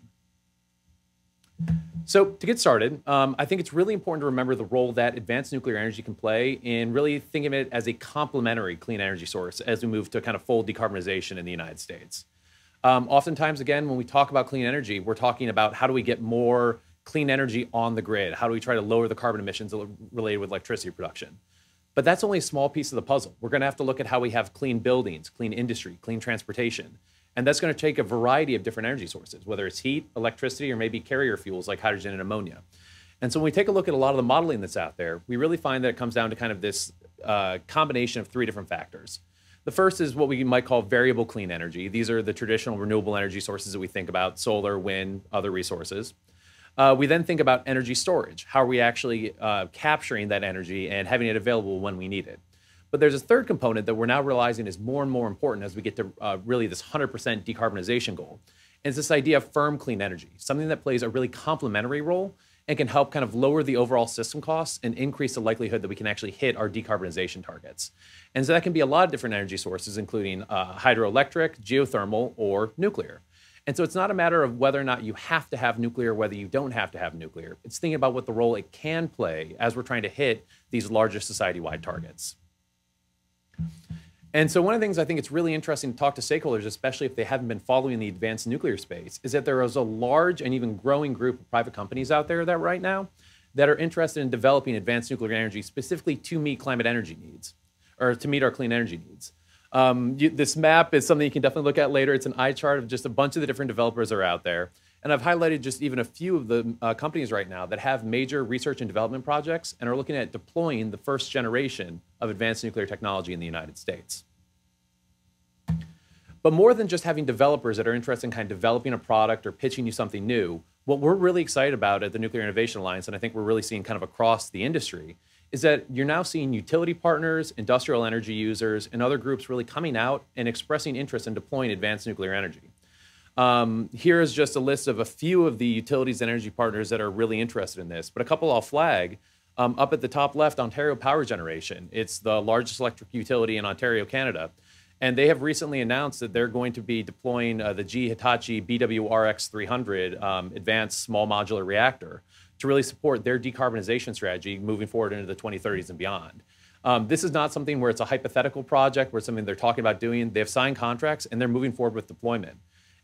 So to get started, I think it's really important to remember the role that advanced nuclear energy can play in really thinking of it as a complementary clean energy source as we move to kind of full decarbonization in the United States. Oftentimes, again, when we talk about clean energy, we're talking about how do we get more clean energy on the grid? How do we try to lower the carbon emissions related with electricity production? But that's only a small piece of the puzzle. We're going to have to look at how we have clean buildings, clean industry, clean transportation. And that's going to take a variety of different energy sources, whether it's heat, electricity, or maybe carrier fuels like hydrogen and ammonia. And so when we take a look at a lot of the modeling that's out there, we really find that it comes down to kind of this combination of three different factors. The first is what we might call variable clean energy. These are the traditional renewable energy sources that we think about, solar, wind, other resources. We then think about energy storage. How are we actually capturing that energy and having it available when we need it? But there's a third component that we're now realizing is more and more important as we get to really this 100% decarbonization goal. And it's this idea of firm clean energy, something that plays a really complementary role and can help kind of lower the overall system costs and increase the likelihood that we can actually hit our decarbonization targets. And so that can be a lot of different energy sources, including hydroelectric, geothermal, or nuclear. And so it's not a matter of whether or not you have to have nuclear, whether you don't have to have nuclear. It's thinking about what the role it can play as we're trying to hit these larger society-wide targets. And so one of the things I think it's really interesting to talk to stakeholders, especially if they haven't been following the advanced nuclear space, is that there is a large and even growing group of private companies out there that right now that are interested in developing advanced nuclear energy specifically to meet climate energy needs or to meet our clean energy needs. This map is something you can definitely look at later. It's an eye chart of just a bunch of the different developers that are out there. And I've highlighted just even a few of the companies right now that have major research and development projects and are looking at deploying the first generation of advanced nuclear technology in the United States. But more than just having developers that are interested in kind of developing a product or pitching you something new, what we're really excited about at the Nuclear Innovation Alliance, and I think we're really seeing kind of across the industry, is that you're now seeing utility partners, industrial energy users, and other groups really coming out and expressing interest in deploying advanced nuclear energy. Here is just a list of a few of the utilities and energy partners that are really interested in this, but a couple I'll flag. Up at the top left, Ontario Power Generation. It's the largest electric utility in Ontario, Canada. And they have recently announced that they're going to be deploying the GE Hitachi BWRX-300 advanced small modular reactor to really support their decarbonization strategy moving forward into the 2030s and beyond. This is not something where it's a hypothetical project, where it's something they're talking about doing. They've signed contracts and they're moving forward with deployment.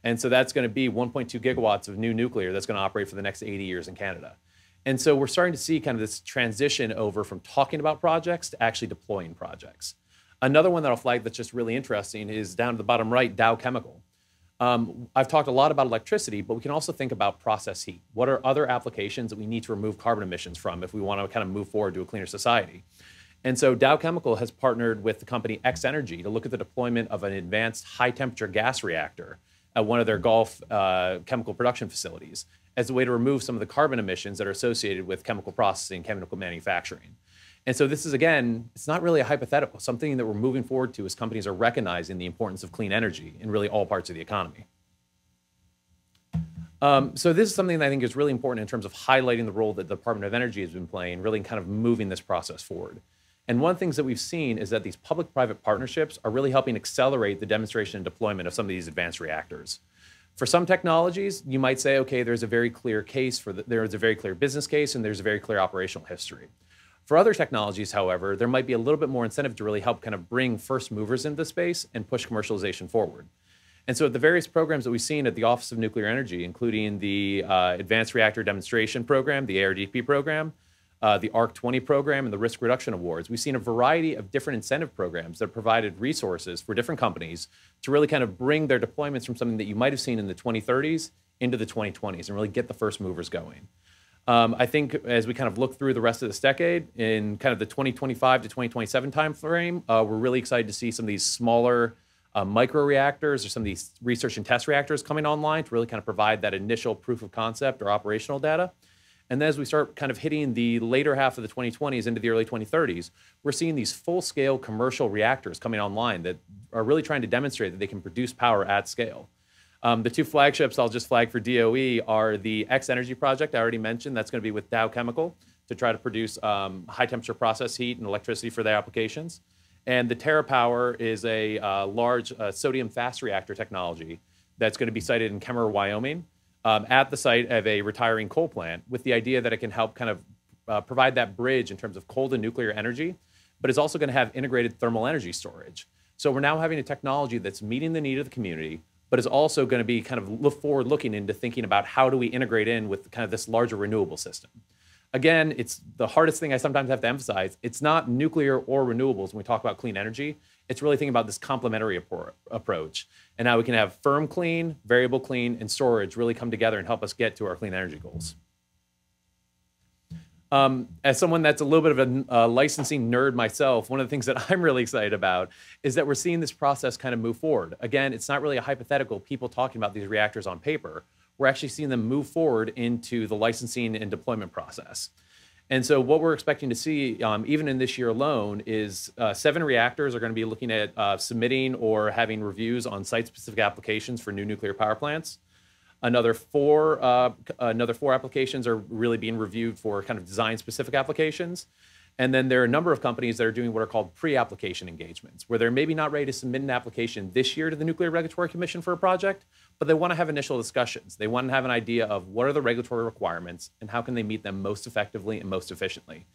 And so that's going to be 1.2 gigawatts of new nuclear that's going to operate for the next 80 years in Canada. And so we're starting to see kind of this transition over from talking about projects to actually deploying projects. Another one that I'll flag that's just really interesting is down to the bottom right, Dow Chemical. I've talked a lot about electricity, but we can also think about process heat. What are other applications that we need to remove carbon emissions from if we want to kind of move forward to a cleaner society? And so Dow Chemical has partnered with the company X Energy to look at the deployment of an advanced high-temperature gas reactor at one of their Gulf chemical production facilities as a way to remove some of the carbon emissions that are associated with chemical processing, chemical manufacturing. And so this is, again, it's not really a hypothetical. Something that we're moving forward to as companies are recognizing the importance of clean energy in really all parts of the economy. So this is something that I think is really important in terms of highlighting the role that the Department of Energy has been playing, really kind of moving this process forward. And one of the things that we've seen is that these public-private partnerships are really helping accelerate the demonstration and deployment of some of these advanced reactors. For some technologies, you might say, okay, there's a very clear case for there is a very clear business case and there's a very clear operational history. For other technologies, however, there might be a little bit more incentive to really help kind of bring first movers into the space and push commercialization forward. And so the various programs that we've seen at the Office of Nuclear Energy, including the Advanced Reactor Demonstration Program, the ARDP program, the ARC-20 program, and the Risk Reduction Awards, we've seen a variety of different incentive programs that provided resources for different companies to really kind of bring their deployments from something that you might have seen in the 2030s into the 2020s and really get the first movers going. I think as we kind of look through the rest of this decade, in kind of the 2025 to 2027 time frame, we're really excited to see some of these smaller micro reactors or some of these research and test reactors coming online to really kind of provide that initial proof of concept or operational data. And then as we start kind of hitting the later half of the 2020s into the early 2030s, we're seeing these full-scale commercial reactors coming online that are really trying to demonstrate that they can produce power at scale. The two flagships I'll just flag for DOE are the X Energy project I already mentioned. That's going to be with Dow Chemical to try to produce high-temperature process heat and electricity for their applications. And the TerraPower is a large sodium fast reactor technology that's going to be sited in Kemmerer, Wyoming, at the site of a retiring coal plant, with the idea that it can help kind of provide that bridge in terms of coal to nuclear energy, but it's also going to have integrated thermal energy storage. So we're now having a technology that's meeting the need of the community, but is also going to be kind of forward-looking into thinking about how do we integrate in with kind of this larger renewable system. Again, it's the hardest thing I sometimes have to emphasize. It's not nuclear or renewables when we talk about clean energy. It's really thinking about this complementary approach and how we can have firm clean, variable clean, and storage really come together and help us get to our clean energy goals. As someone that's a little bit of a licensing nerd myself, one of the things that I'm really excited about is that we're seeing this process kind of move forward. Again, it's not really a hypothetical, people talking about these reactors on paper. We're actually seeing them move forward into the licensing and deployment process. And so what we're expecting to see, even in this year alone, is 7 reactors are going to be looking at submitting or having reviews on site-specific applications for new nuclear power plants. Another four applications are really being reviewed for kind of design-specific applications. And then there are a number of companies that are doing what are called pre-application engagements, where they're maybe not ready to submit an application this year to the Nuclear Regulatory Commission for a project, but they want to have initial discussions. They want to have an idea of what are the regulatory requirements and how can they meet them most effectively and most efficiently.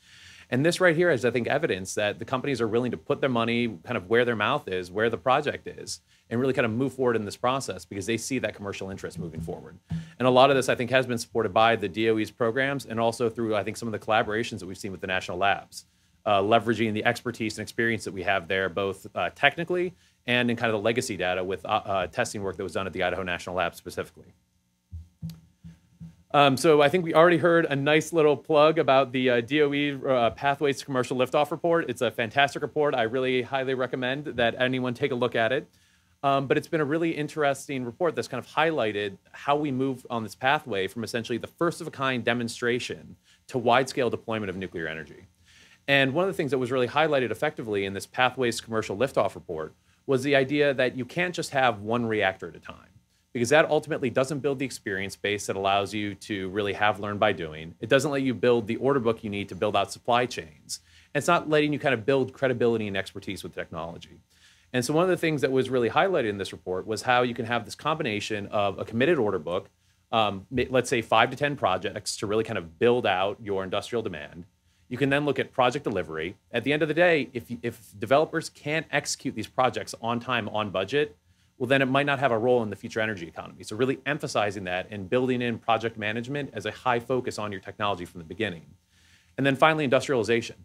And this right here is, I think, evidence that the companies are willing to put their money kind of where their mouth is, where the project is, and really kind of move forward in this process because they see that commercial interest moving forward. And a lot of this, I think, has been supported by the DOE's programs and also through, I think, some of the collaborations that we've seen with the national labs, leveraging the expertise and experience that we have there, both technically and in kind of the legacy data with testing work that was done at the Idaho National Lab specifically. So I think we already heard a nice little plug about the DOE Pathways to Commercial Liftoff Report. It's a fantastic report. I really highly recommend that anyone take a look at it. But it's been a really interesting report that's kind of highlighted how we moved on this pathway from essentially the first of a kind demonstration to wide-scale deployment of nuclear energy. And one of the things that was really highlighted effectively in this Pathways to Commercial Liftoff Report was the idea that you can't just have one reactor at a time, because that ultimately doesn't build the experience base that allows you to really have learned by doing. It doesn't let you build the order book you need to build out supply chains. And it's not letting you kind of build credibility and expertise with technology. And so one of the things that was really highlighted in this report was how you can have this combination of a committed order book, let's say 5 to 10 projects to really kind of build out your industrial demand. You can then look at project delivery. At the end of the day, if developers can't execute these projects on time, on budget, well, then it might not have a role in the future energy economy. So really emphasizing that and building in project management as a high focus on your technology from the beginning. And then finally, industrialization.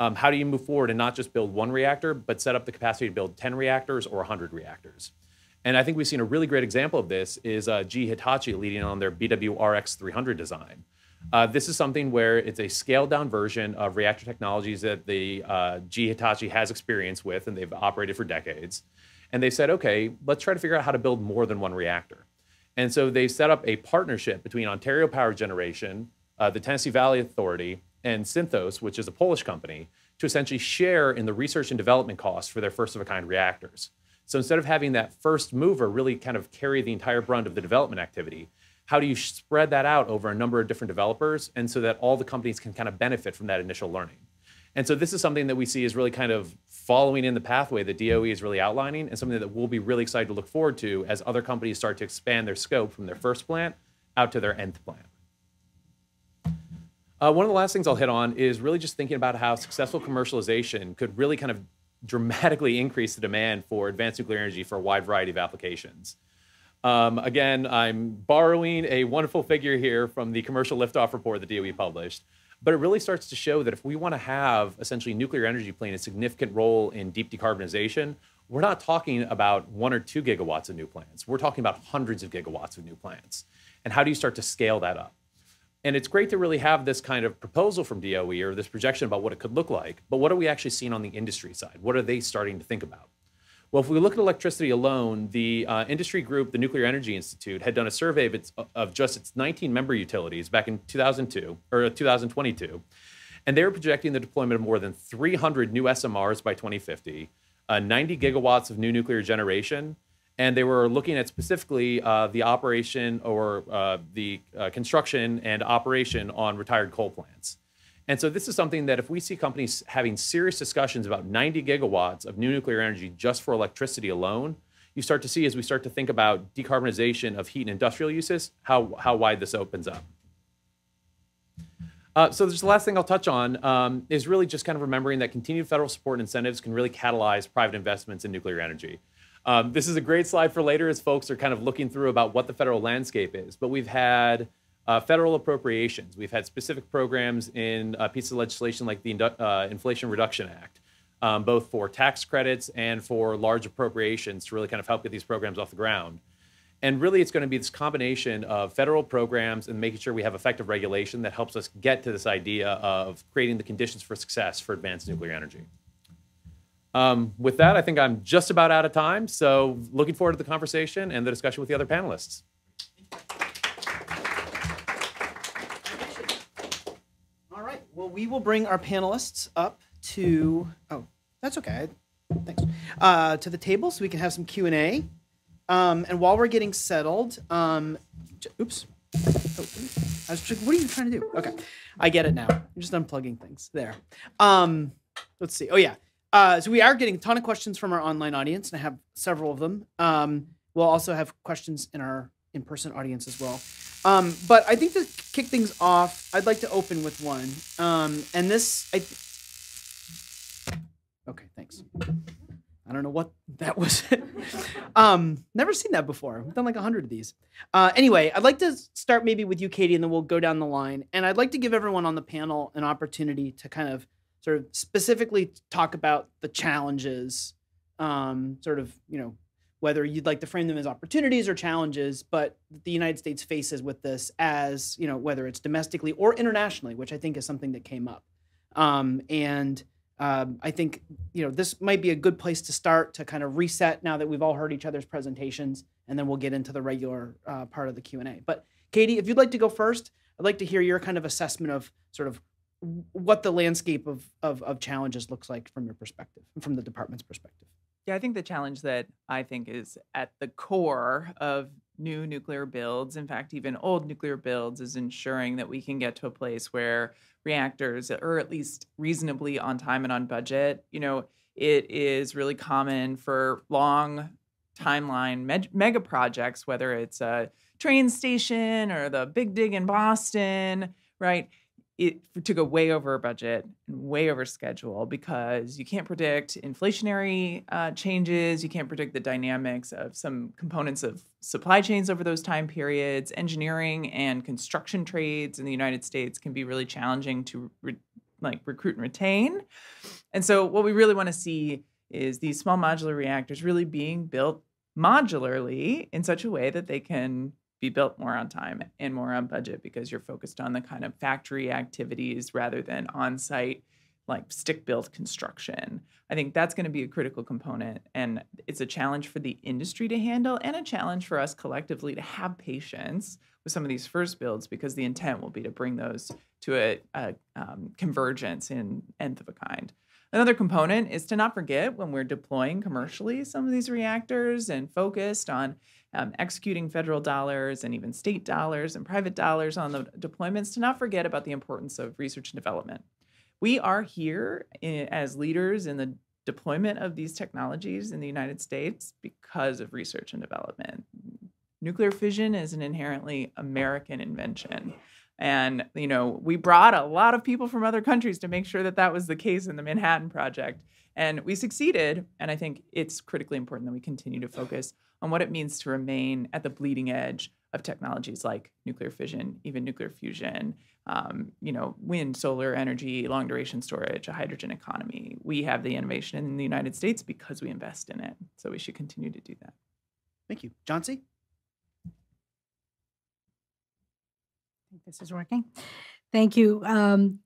How do you move forward and not just build one reactor, but set up the capacity to build 10 reactors or 100 reactors? And I think we've seen a really great example of this is GE Hitachi leading on their BWRX 300 design. This is something where it's a scaled-down version of reactor technologies that the GE Hitachi has experience with and they've operated for decades. And they said, okay, let's try to figure out how to build more than one reactor. And so they set up a partnership between Ontario Power Generation, the Tennessee Valley Authority, and Synthos, which is a Polish company, to essentially share in the research and development costs for their first-of-a-kind reactors. So instead of having that first mover really kind of carry the entire brunt of the development activity, how do you spread that out over a number of different developers and so that all the companies can kind of benefit from that initial learning? And so this is something that we see is really kind of following in the pathway that DOE is really outlining and something that we'll be really excited to look forward to as other companies start to expand their scope from their first plant out to their nth plant. One of the last things I'll hit on is really just thinking about how successful commercialization could really kind of dramatically increase the demand for advanced nuclear energy for a wide variety of applications. Again, I'm borrowing a wonderful figure here from the Commercial Liftoff Report that DOE published, but it really starts to show that if we want to have essentially nuclear energy playing a significant role in deep decarbonization, we're not talking about 1 or 2 gigawatts of new plants. We're talking about hundreds of gigawatts of new plants. And how do you start to scale that up? And it's great to really have this kind of proposal from DOE or this projection about what it could look like, but what are we actually seeing on the industry side? What are they starting to think about? Well, if we look at electricity alone, the industry group, the Nuclear Energy Institute, had done a survey of just its 19 member utilities back in 2002 or 2022, and they were projecting the deployment of more than 300 new SMRs by 2050, 90 gigawatts of new nuclear generation, and they were looking at specifically the operation or the construction and operation on retired coal plants. And so this is something that if we see companies having serious discussions about 90 gigawatts of new nuclear energy just for electricity alone, you start to see as we start to think about decarbonization of heat and industrial uses, how wide this opens up. So the last thing I'll touch on is really just kind of remembering that continued federal support and incentives can really catalyze private investments in nuclear energy. This is a great slide for later as folks are kind of looking through about what the federal landscape is. But we've had federal appropriations. We've had specific programs in pieces of legislation like the Inflation Reduction Act, both for tax credits and for large appropriations to really kind of help get these programs off the ground. And really, it's going to be this combination of federal programs and making sure we have effective regulation that helps us get to this idea of creating the conditions for success for advanced nuclear energy. With that, I think I'm just about out of time. So looking forward to the conversation and the discussion with the other panelists. All right. Well, we will bring our panelists up to, oh, that's okay. Thanks. To the table so we can have some Q&A. And while we're getting settled, oops. Oh, I was like, what are you trying to do? Okay. I get it now. I'm just unplugging things. There. Let's see. Oh, yeah. So we are getting a ton of questions from our online audience, and I have several of them. We'll also have questions in our in-person audience as well. But I think to kick things off, I'd like to open with one. And this, okay, thanks. I don't know what that was. Never seen that before. We've done like 100 of these. Anyway, I'd like to start maybe with you, Katie, and then we'll go down the line. And I'd like to give everyone on the panel an opportunity to kind of sort of specifically talk about the challenges, sort of, you know, whether you'd like to frame them as opportunities or challenges, but the United States faces with this as, you know, whether it's domestically or internationally, which I think is something that came up. I think, you know, this might be a good place to start to kind of reset now that we've all heard each other's presentations, and then we'll get into the regular part of the Q&A. But Katie, if you'd like to go first, I'd like to hear your kind of assessment of sort of what the landscape of challenges looks like from your perspective, from the department's perspective. Yeah, I think the challenge that I think is at the core of new nuclear builds, in fact, even old nuclear builds, is ensuring that we can get to a place where reactors are at least reasonably on time and on budget. You know, it is really common for long timeline mega projects, whether it's a train station or the big dig in Boston, right? It took a way over budget and way over schedule because you can't predict inflationary changes. You can't predict the dynamics of some components of supply chains over those time periods. Engineering and construction trades in the United States can be really challenging to recruit and retain. And so what we really want to see is these small modular reactors really being built modularly in such a way that they can be built more on time and more on budget, because you're focused on the kind of factory activities rather than on-site, like stick-built construction. I think that's going to be a critical component, and it's a challenge for the industry to handle and a challenge for us collectively to have patience with some of these first builds, because the intent will be to bring those to a convergence in nth of a kind. Another component is to not forget, when we're deploying commercially some of these reactors and focused on executing federal dollars and even state dollars and private dollars on the deployments, to not forget about the importance of research and development. We are here as leaders in the deployment of these technologies in the United States because of research and development. Nuclear fission is an inherently American invention. And, you know, we brought a lot of people from other countries to make sure that that was the case in the Manhattan Project. And we succeeded. And I think it's critically important that we continue to focus on what it means to remain at the bleeding edge of technologies like nuclear fission, even nuclear fusion, you know, wind, solar energy, long duration storage, a hydrogen economy. We have the innovation in the United States because we invest in it. So we should continue to do that. Thank you. Jhansi? I think this is working. Thank you,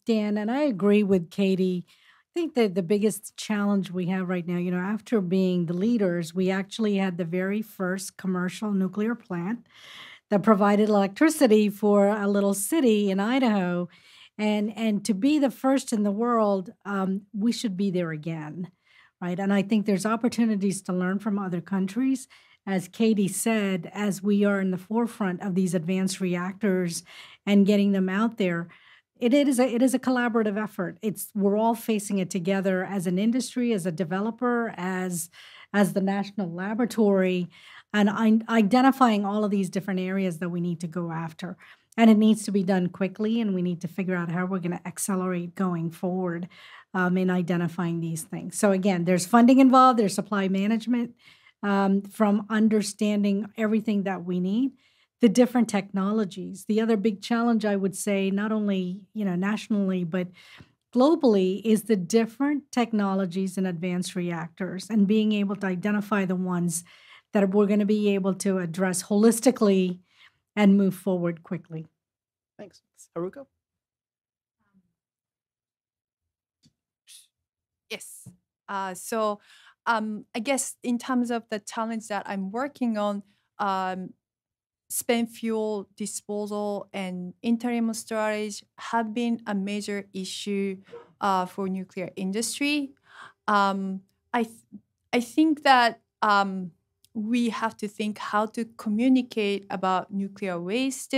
Dan. And I agree with Katie. I think that the biggest challenge we have right now, you know, after being the leaders, we actually had the very first commercial nuclear plant that provided electricity for a little city in Idaho. And to be the first in the world, we should be there again, right? And I think there's opportunities to learn from other countries. As Katie said, as we are in the forefront of these advanced reactors and getting them out there, it is a collaborative effort. We're all facing it together as an industry, as a developer, as the national laboratory, and identifying all of these different areas that we need to go after. And it needs to be done quickly, and we need to figure out how we're going to accelerate going forward in identifying these things. So again, there's funding involved, there's supply management, from understanding everything that we need, the different technologies. The other big challenge, I would say, not only, you know, nationally, but globally, is the different technologies in advanced reactors and being able to identify the ones that we're going to be able to address holistically and move forward quickly. Thanks. Haruko? Yes. I guess in terms of the challenge that I'm working on, spent fuel disposal and interim storage have been a major issue for nuclear industry. I think that we have to think how to communicate about nuclear waste.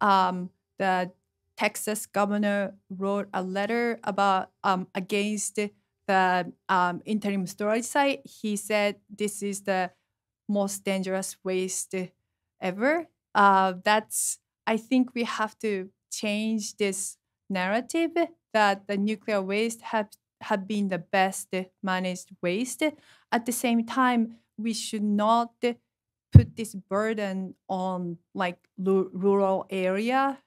The Texas governor wrote a letter about against the interim storage site. He said this is the most dangerous waste ever. That's, I think we have to change this narrative that the nuclear waste have been the best managed waste. At the same time, we should not put this burden on like rural area,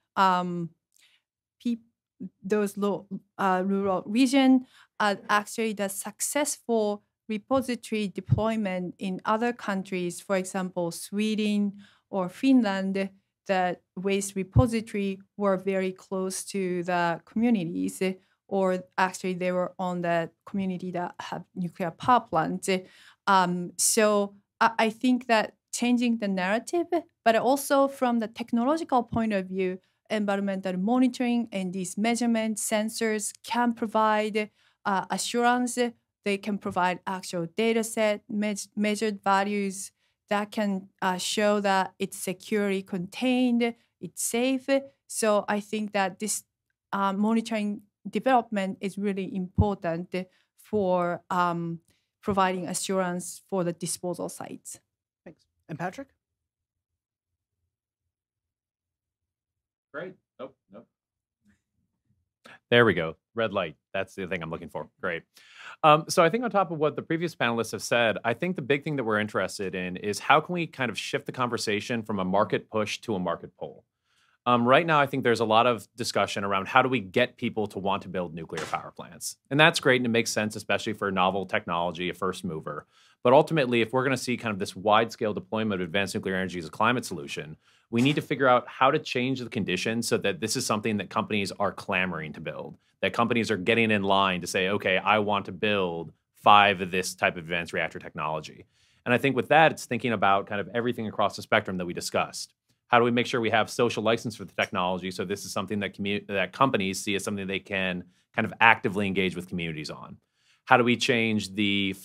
those rural region. Actually, the successful repository deployment in other countries, for example, Sweden or Finland, the waste repository were very close to the communities, or actually they were on the community that have nuclear power plants. So I think that changing the narrative, but also from the technological point of view, environmental monitoring and these measurement sensors can provide assurance. They can provide actual data set, measured values that can show that it's securely contained, it's safe. So I think that this monitoring development is really important for providing assurance for the disposal sites. Thanks. And Patrick? Great. Nope, nope. There we go. Red light. That's the thing I'm looking for. Great. So I think on top of what the previous panelists have said, I think the big thing that we're interested in is how can we kind of shift the conversation from a market push to a market pull? Right now, I think there's a lot of discussion around how do we get people to want to build nuclear power plants? And that's great, and it makes sense, especially for novel technology, a first mover. But ultimately, if we're going to see kind of this wide-scale deployment of advanced nuclear energy as a climate solution, we need to figure out how to change the conditions so that this is something that companies are clamoring to build, that companies are getting in line to say, okay, I want to build 5 of this type of advanced reactor technology. And I think with that, it's thinking about kind of everything across the spectrum that we discussed. How do we make sure we have social license for the technology so this is something that companies see as something they can kind of actively engage with communities on? How do we change the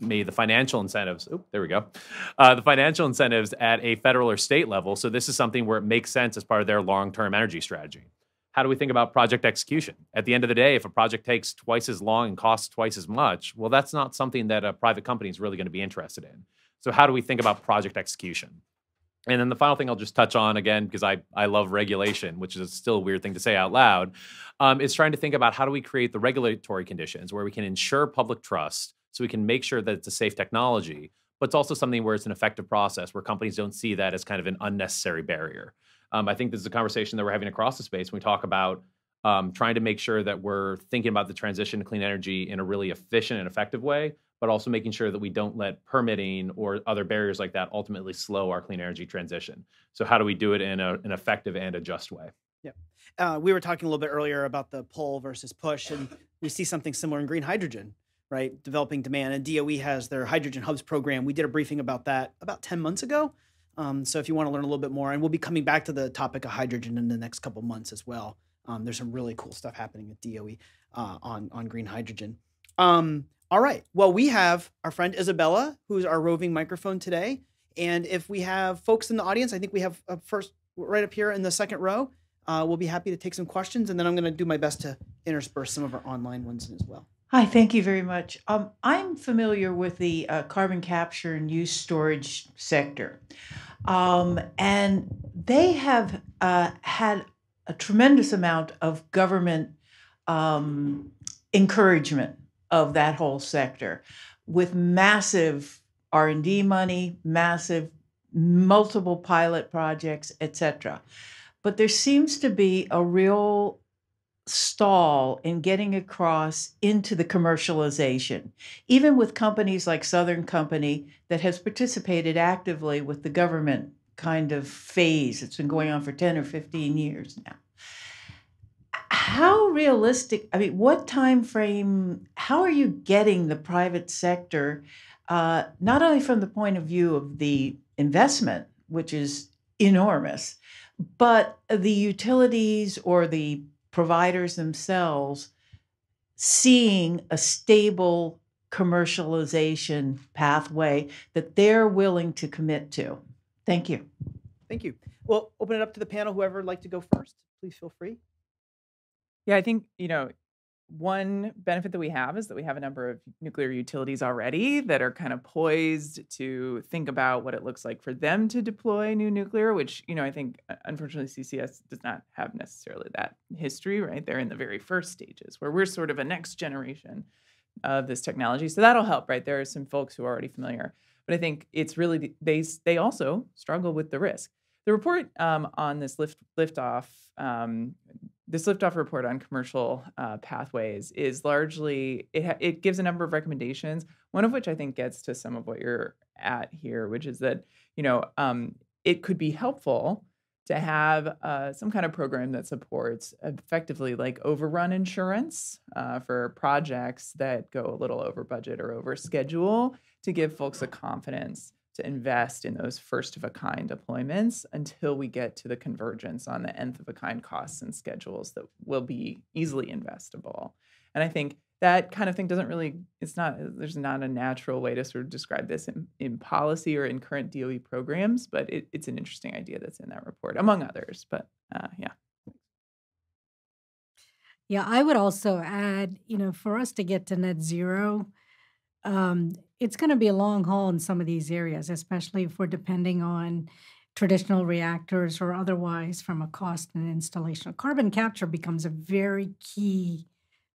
maybe the financial incentives? Oh, there we go. The financial incentives at a federal or state level, so this is something where it makes sense as part of their long-term energy strategy. How do we think about project execution? At the end of the day, if a project takes twice as long and costs twice as much, well, that's not something that a private company is really going to be interested in. So how do we think about project execution? And then the final thing I'll just touch on again, because I love regulation, which is still a weird thing to say out loud, is trying to think about how do we create the regulatory conditions where we can ensure public trust so we can make sure that it's a safe technology, but it's also something where it's an effective process where companies don't see that as kind of an unnecessary barrier. I think this is a conversation that we're having across the space when we talk about trying to make sure that we're thinking about the transition to clean energy in a really efficient and effective way, but also making sure that we don't let permitting or other barriers like that ultimately slow our clean energy transition. So how do we do it in an effective and a just way? Yeah. We were talking a little bit earlier about the pull versus push, and we see something similar in green hydrogen, right? Developing demand. And DOE has their Hydrogen Hubs program. We did a briefing about that about 10 months ago. So if you want to learn a little bit more, and we'll be coming back to the topic of hydrogen in the next couple months as well. There's some really cool stuff happening at DOE on green hydrogen. All right. Well, we have our friend Isabella, who's our roving microphone today. And if we have folks in the audience, I think we have first right up here in the second row. We'll be happy to take some questions. And then I'm going to do my best to intersperse some of our online ones as well. Hi, thank you very much. I'm familiar with the carbon capture and use storage sector. And they have had a tremendous amount of government encouragement of that whole sector, with massive R&D money, massive multiple pilot projects, etc. But there seems to be a real stall in getting across into the commercialization, even with companies like Southern Company that has participated actively with the government kind of phase. It's been going on for 10 or 15 years now. How realistic, I mean, what time frame, how are you getting the private sector, not only from the point of view of the investment, which is enormous, but the utilities or the providers themselves seeing a stable commercialization pathway that they're willing to commit to? Thank you. Thank you. Well, open it up to the panel. Whoever would like to go first, please feel free. Yeah, I think, you know, One benefit that we have is that we have a number of nuclear utilities already that are kind of poised to think about what it looks like for them to deploy new nuclear, which, you know, I think, unfortunately, CCS does not have necessarily that history, right? They're in the very first stages where we're sort of a next generation of this technology. So that'll help, right? There are some folks who are already familiar. But I think it's really, they also struggle with the risk. The report on this liftoff, this liftoff report on commercial pathways is largely, it gives a number of recommendations, one of which I think gets to some of what you're at here, which is that, you know, it could be helpful to have some kind of program that supports effectively like overrun insurance for projects that go a little over budget or over schedule to give folks the confidence to invest in those first-of-a-kind deployments until we get to the convergence on the nth-of-a-kind costs and schedules that will be easily investable. And I think that kind of thing doesn't really, it's not, there's not a natural way to sort of describe this in policy or in current DOE programs, but it's an interesting idea that's in that report, among others, but yeah. Yeah, I would also add, you know, for us to get to net zero, it's going to be a long haul in some of these areas, especially if we're depending on traditional reactors or otherwise from a cost and installation. Carbon capture becomes a very key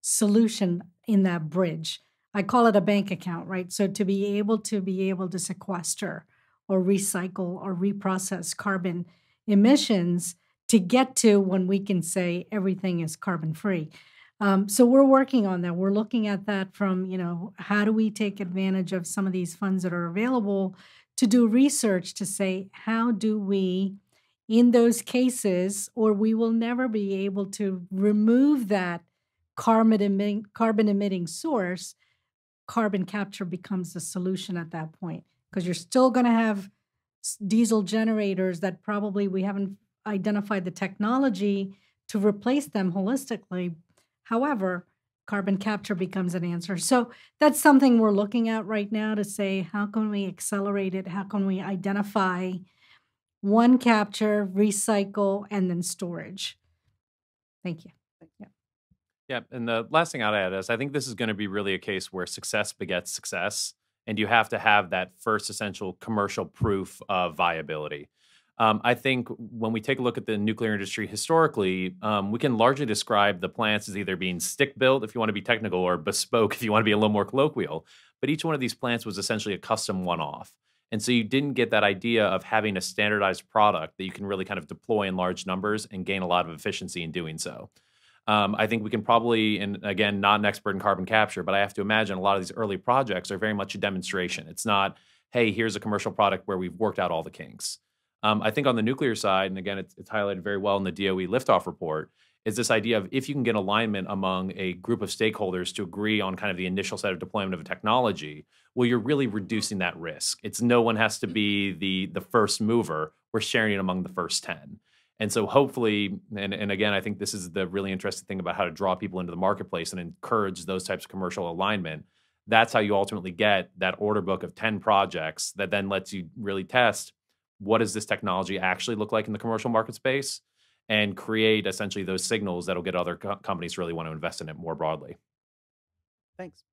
solution in that bridge. I call it a bank account, right? So to be able to sequester or recycle or reprocess carbon emissions to get to when we can say everything is carbon free. So we're working on that. We're looking at that from, you know, how do we take advantage of some of these funds that are available to do research to say, how do we, in those cases, or we will never be able to remove that carbon emitting source, carbon capture becomes the solution at that point. Because you're still going to have diesel generators that probably we haven't identified the technology to replace them holistically. However, carbon capture becomes an answer. So that's something we're looking at right now to say, how can we accelerate it? How can we identify one capture, recycle, and then storage? Thank you. Yeah. Yeah. And the last thing I'd add is I think this is going to be really a case where success begets success. And you have to have that first essential commercial proof of viability. I think when we take a look at the nuclear industry historically, we can largely describe the plants as either being stick-built, if you want to be technical, or bespoke, if you want to be a little more colloquial. But each one of these plants was essentially a custom one-off. And so you didn't get that idea of having a standardized product that you can really kind of deploy in large numbers and gain a lot of efficiency in doing so. I think we can probably, and again, not an expert in carbon capture, but I have to imagine a lot of these early projects are very much a demonstration. It's not, hey, here's a commercial product where we've worked out all the kinks. I think on the nuclear side, and again, it's highlighted very well in the DOE liftoff report, is this idea of if you can get alignment among a group of stakeholders to agree on kind of the initial set of deployment of a technology, well, you're really reducing that risk. It's no one has to be the first mover. We're sharing it among the first 10. And so hopefully, and again, I think this is the really interesting thing about how to draw people into the marketplace and encourage those types of commercial alignment. That's how you ultimately get that order book of 10 projects that then lets you really test what does this technology actually look like in the commercial market space and create essentially those signals that'll get other companies really want to invest in it more broadly. Thanks.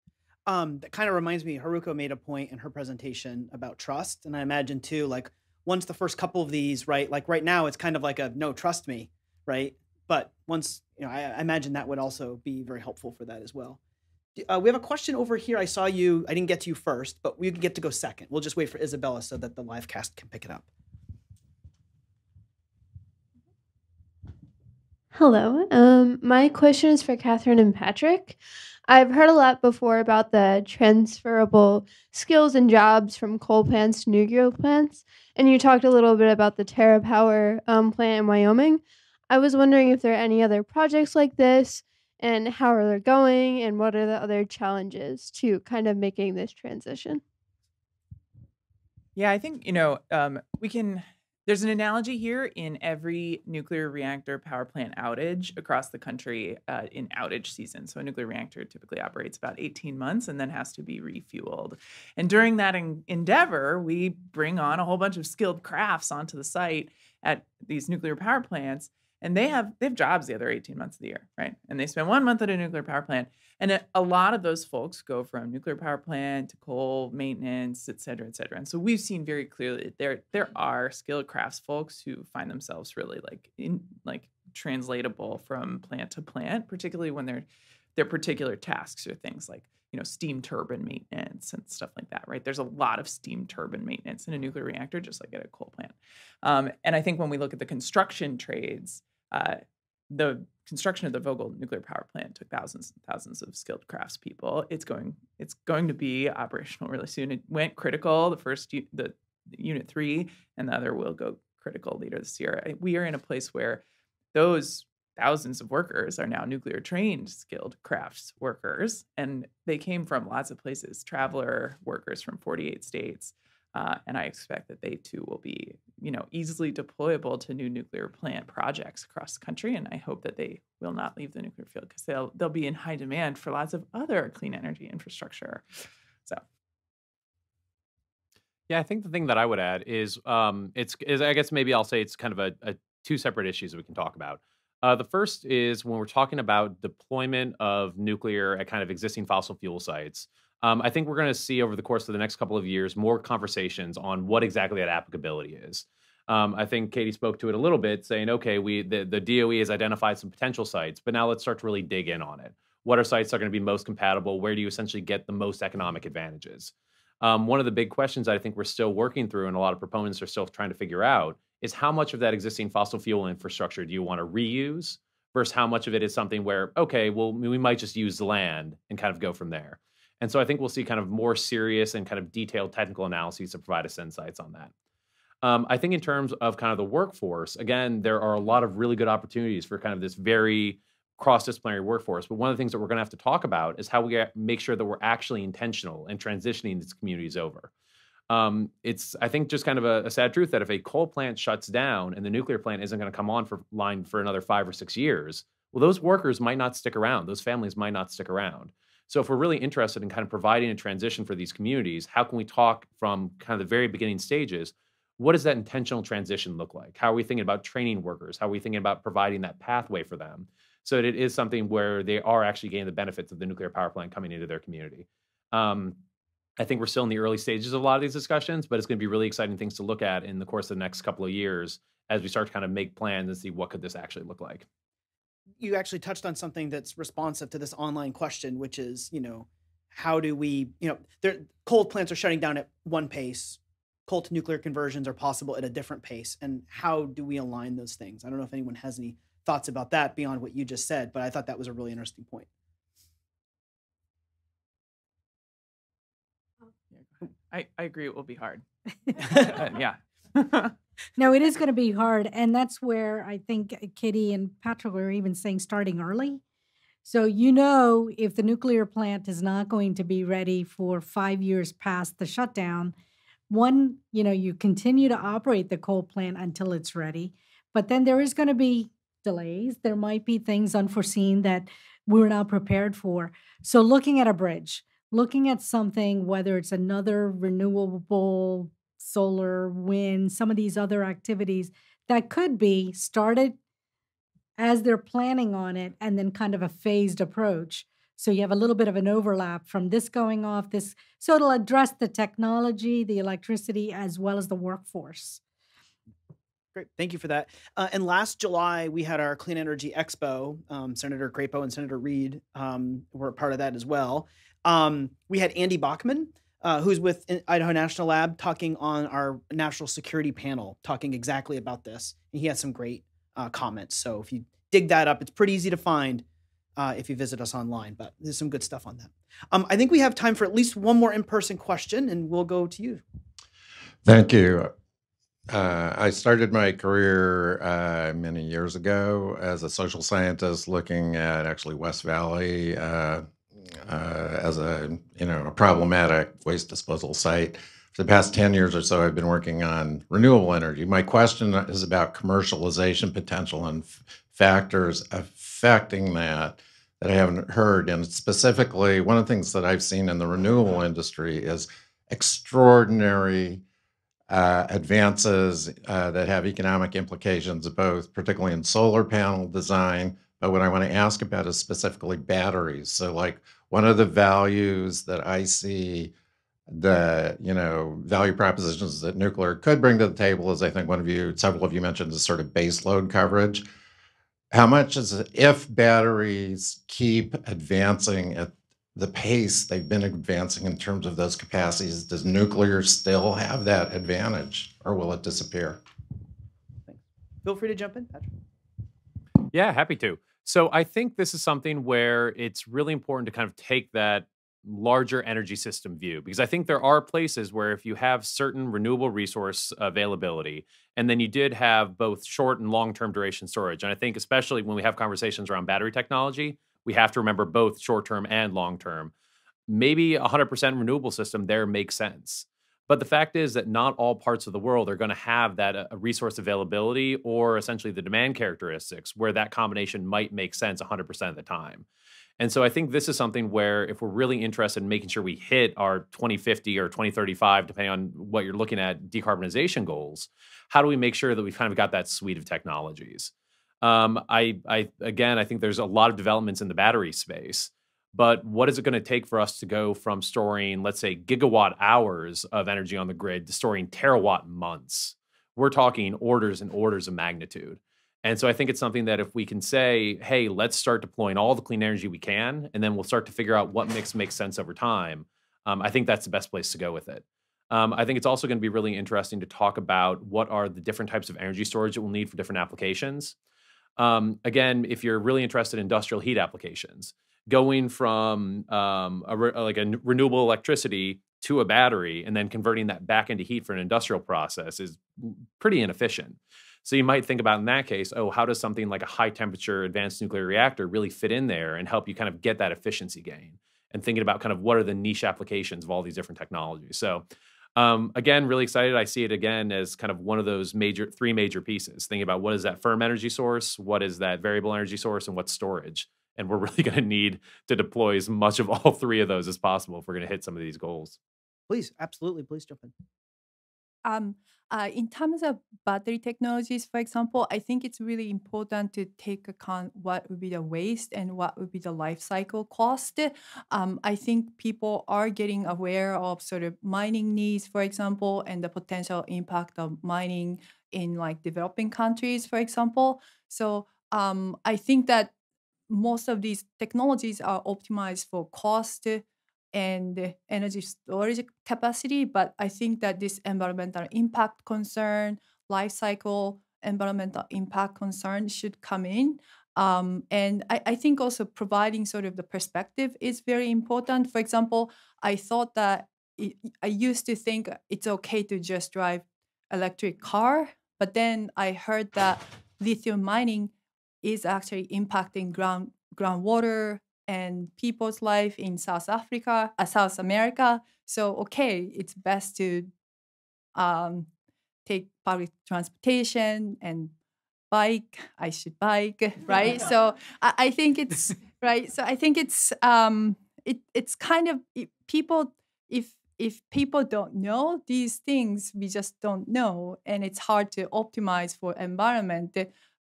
That kind of reminds me, Haruko made a point in her presentation about trust. And I imagine too, like once the first couple of these, right, like right now it's kind of like a no, trust me, right? But once, you know, I imagine that would also be very helpful for that as well. We have a question over here. I saw you. I didn't get to you first, but we get to go second. We'll just wait for Isabella so that the live cast can pick it up. Hello. My question is for Kathryn and Patrick. I've heard a lot before about the transferable skills and jobs from coal plants to nuclear plants, and you talked a little bit about the TerraPower plant in Wyoming. I was wondering if there are any other projects like this, and how are they going, and what are the other challenges to kind of making this transition? Yeah, I think, you know, there's an analogy here in every nuclear reactor power plant outage across the country in outage season. So a nuclear reactor typically operates about 18 months and then has to be refueled. And during that endeavor, we bring on a whole bunch of skilled crafts onto the site at these nuclear power plants, and they have jobs the other 18 months of the year, right? And they spend 1 month at a nuclear power plant. And a lot of those folks go from nuclear power plant to coal, maintenance, et cetera, et cetera. And so we've seen very clearly there are skilled crafts folks who find themselves really like translatable from plant to plant, particularly when their particular tasks are things like, you know, steam turbine maintenance and stuff like that, right? There's a lot of steam turbine maintenance in a nuclear reactor, just like at a coal plant. And I think when we look at the construction trades, the construction of the Vogtle nuclear power plant took thousands and thousands of skilled craftspeople. It's going to be operational really soon. It went critical, the Unit 3, and the other will go critical later this year. We are in a place where those thousands of workers are now nuclear trained skilled crafts workers, and they came from lots of places, traveler workers from 48 states. And I expect that they too will be, you know, easily deployable to new nuclear plant projects across the country. And I hope that they will not leave the nuclear field because they'll be in high demand for lots of other clean energy infrastructure. So. Yeah, I think the thing that I would add is I guess maybe I'll say it's kind of a two separate issues that we can talk about. The first is when we're talking about deployment of nuclear at kind of existing fossil fuel sites. I think we're going to see over the course of the next couple of years more conversations on what exactly that applicability is. I think Katie spoke to it a little bit, saying, okay, the DOE has identified some potential sites, but now let's start to really dig in on it. What are sites that are going to be most compatible? Where do you essentially get the most economic advantages? One of the big questions I think we're still working through, and a lot of proponents are still trying to figure out, is how much of that existing fossil fuel infrastructure do you want to reuse versus how much of it is something where, okay, well, we might just use the land and kind of go from there. And so I think we'll see kind of more serious and kind of detailed technical analyses to provide us insights on that. I think in terms of kind of the workforce, again, there are a lot of really good opportunities for kind of this very cross-disciplinary workforce. But one of the things that we're going to have to talk about is how we make sure that we're actually intentional in transitioning these communities over. It's, I think, just kind of a sad truth that if a coal plant shuts down and the nuclear plant isn't going to come online for another 5 or 6 years, well, those workers might not stick around. Those families might not stick around. So if we're really interested in kind of providing a transition for these communities, how can we talk from kind of the very beginning stages? What does that intentional transition look like? How are we thinking about training workers? How are we thinking about providing that pathway for them so that it is something where they are actually getting the benefits of the nuclear power plant coming into their community? I think we're still in the early stages of a lot of these discussions, but it's going to be really exciting things to look at in the course of the next couple of years as we start to kind of make plans and see what could this actually look like. You actually touched on something that's responsive to this online question, which is, you know, how do we, you know, coal plants are shutting down at one pace, coal to nuclear conversions are possible at a different pace, and how do we align those things? I don't know if anyone has any thoughts about that beyond what you just said, but I thought that was a really interesting point. I agree, it will be hard. Yeah. No, it is going to be hard. And that's where I think Kitty and Patrick are even saying starting early. So, you know, if the nuclear plant is not going to be ready for 5 years past the shutdown, one, you know, you continue to operate the coal plant until it's ready. But then there is going to be delays. There might be things unforeseen that we're not prepared for. So looking at a bridge, looking at something, whether it's another renewable, solar, wind, some of these other activities that could be started as they're planning on it and then kind of a phased approach. So you have a little bit of an overlap from this going off, this. So it'll address the technology, the electricity, as well as the workforce. Great. Thank you for that. And last July, we had our Clean Energy Expo. Senator Crapo and Senator Reed were a part of that as well. We had Andy Bachman, who's with Idaho National Lab, talking on our national security panel, talking exactly about this. And he has some great comments. So if you dig that up, it's pretty easy to find if you visit us online. But there's some good stuff on that. I think we have time for at least one more in-person question, and we'll go to you. Thank you. I started my career many years ago as a social scientist looking at actually West Valley as a, you know, a problematic waste disposal site. For the past 10 years or so, I've been working on renewable energy. My question is about commercialization potential and factors affecting that I haven't heard. And specifically, one of the things that I've seen in the renewable industry is extraordinary advances that have economic implications, both particularly in solar panel design, but what I want to ask about is specifically batteries. So like one of the values that I see, the value propositions that nuclear could bring to the table is, I think one of you, several of you mentioned, is sort of baseload coverage. How much is it, if batteries keep advancing at the pace they've been advancing in terms of those capacities, does nuclear still have that advantage, or will it disappear? Thanks. Feel free to jump in, Patrick. Yeah, happy to. So I think this is something where it's really important to kind of take that larger energy system view, because I think there are places where if you have certain renewable resource availability, and then you did have both short and long-term duration storage. And I think especially when we have conversations around battery technology, we have to remember both short-term and long-term. Maybe 100% renewable system there makes sense. But the fact is that not all parts of the world are going to have that resource availability or essentially the demand characteristics where that combination might make sense 100% of the time. And so I think this is something where if we're really interested in making sure we hit our 2050 or 2035, depending on what you're looking at, decarbonization goals, how do we make sure that we've kind of got that suite of technologies? Again, I think there's a lot of developments in the battery space, but what is it going to take for us to go from storing, let's say, gigawatt hours of energy on the grid to storing terawatt months? We're talking orders and orders of magnitude. And so I think it's something that if we can say, hey, let's start deploying all the clean energy we can, and then we'll start to figure out what mix makes sense over time, I think that's the best place to go with it. I think it's also going to be really interesting to talk about what are the different types of energy storage that we'll need for different applications. Again, if you're really interested in industrial heat applications, going from like a renewable electricity to a battery and then converting that back into heat for an industrial process is pretty inefficient. So you might think about in that case, oh, how does something like a high temperature advanced nuclear reactor really fit in there and help you kind of get that efficiency gain, and thinking about kind of what are the niche applications of all these different technologies. So again, really excited. I see it again as kind of one of those three major pieces, thinking about what is that firm energy source, what is that variable energy source, and what's storage. And we're really going to need to deploy as much of all three of those as possible if we're going to hit some of these goals. Please, absolutely. Please jump in. In terms of battery technologies, for example, I think it's really important to take account what would be the waste and what would be the life cycle cost. I think people are getting aware of sort of mining needs, for example, and the potential impact of mining in like developing countries, for example. So I think that most of these technologies are optimized for cost and energy storage capacity, but I think that this environmental impact concern, life cycle environmental impact concern should come in. And I think also providing sort of the perspective is very important. For example, I thought that I used to think it's okay to just drive electric car, but then I heard that lithium mining is actually impacting groundwater and people's life in South America. So, okay, it's best to take public transportation and bike. I should bike, right? So I think it's, right? So I think it's, it's kind of, people, if people don't know these things, we just don't know. And it's hard to optimize for environment.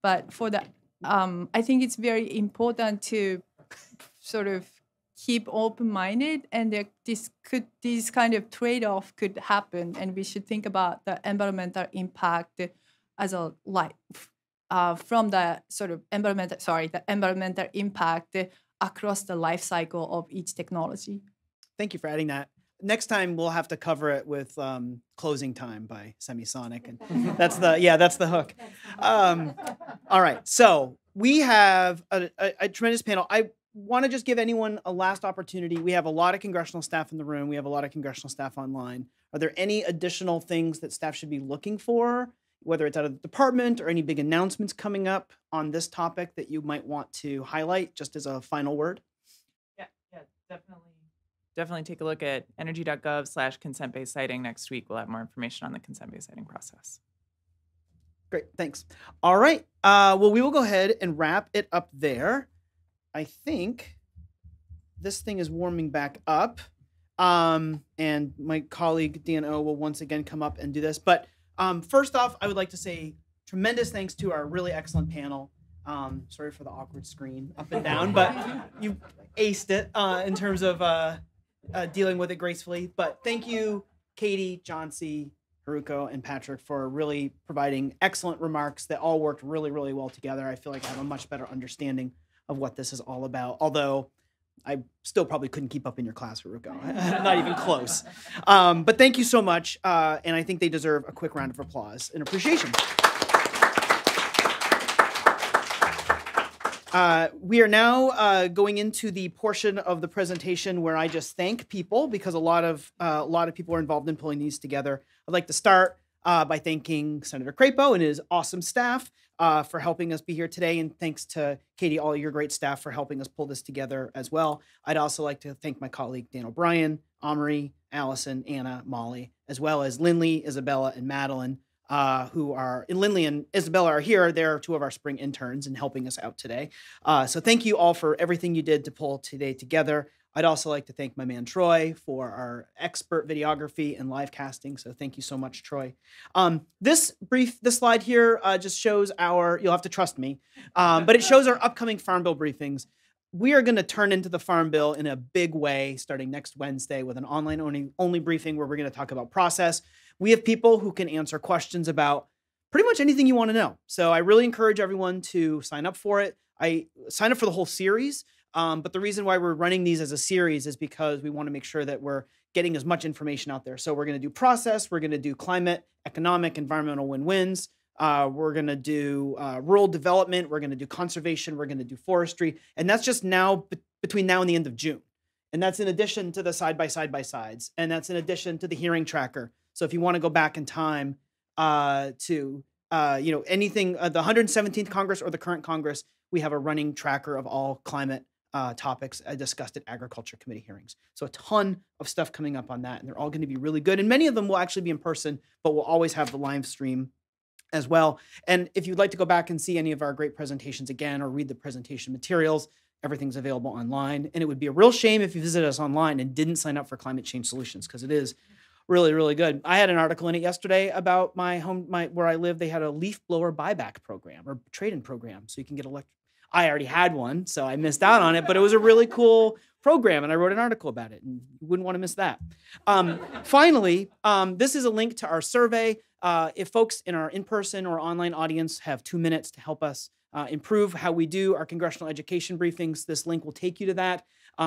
But for the, I think it's very important to sort of keep open-minded, and these kind of trade-off could happen, and we should think about the environmental impact as a life from the sort of environmental impact across the life cycle of each technology. Thank you for adding that. Next time we'll have to cover it with Closing Time by Semisonic, and that's the hook. All right, so we have a tremendous panel. I want to just give anyone a last opportunity. We have a lot of congressional staff in the room. We have a lot of congressional staff online. Are there any additional things that staff should be looking for, whether it's out of the department or any big announcements coming up on this topic that you might want to highlight just as a final word? Yeah, definitely. Definitely take a look at energy.gov/consent-based siting. Next week, we'll have more information on the consent-based siting process. Great, thanks. All right, well, we will go ahead and wrap it up there. I think this thing is warming back up. And my colleague Dan O will once again come up and do this. But first off, I would like to say tremendous thanks to our really excellent panel. Sorry for the awkward screen up and down, but you aced it in terms of dealing with it gracefully. But thank you, Katie, Jhansi, Haruko, and Patrick for really providing excellent remarks that all worked really, really well together. I feel like I have a much better understanding of what this is all about, although I still probably couldn't keep up in your class, Haruko. Not even close. But thank you so much, and I think they deserve a quick round of applause and appreciation. We are now going into the portion of the presentation where I just thank people, because a lot of people are involved in pulling these together. I'd like to start by thanking Senator Crapo and his awesome staff for helping us be here today, and thanks to Katie, all your great staff for helping us pull this together as well. I'd also like to thank my colleague Dan O'Brien, Omri, Allison, Anna, Molly, as well as Lindley, Isabella, and Madeline. Lindley and Isabella are here. They're two of our spring interns and helping us out today. So thank you all for everything you did to pull today together. I'd also like to thank my man Troy for our expert videography and live casting. So thank you so much, Troy. This slide here just shows you'll have to trust me, but it shows our upcoming Farm Bill briefings. We are going to turn into the Farm Bill in a big way starting next Wednesday with an online only briefing where we're going to talk about process. We have people who can answer questions about pretty much anything you want to know. So I really encourage everyone to sign up for it. I sign up for the whole series, but the reason why we're running these as a series is because we want to make sure that we're getting as much information out there. So we're going to do process, we're going to do climate, economic, environmental win-wins, we're going to do rural development. We're going to do conservation. We're going to do forestry. And that's just now, between now and the end of June. And that's in addition to the side-by-sides. And that's in addition to the hearing tracker. So if you want to go back in time to, anything, the 117th Congress or the current Congress, we have a running tracker of all climate topics discussed at Agriculture Committee hearings. So a ton of stuff coming up on that. And they're all going to be really good. And many of them will actually be in person, but we'll always have the live stream as well. And if you'd like to go back and see any of our great presentations again or read the presentation materials, everything's available online. And it would be a real shame if you visit us online and didn't sign up for Climate Change Solutions, because it is really, really good. I had an article in it yesterday about where I live. They had a leaf blower buyback program or trade-in program, so you can get I already had one, so I missed out on it, but it was a really cool program, and I wrote an article about it, and you wouldn't want to miss that. Finally, this is a link to our survey. If folks in our in-person or online audience have 2 minutes to help us improve how we do our congressional education briefings, this link will take you to that.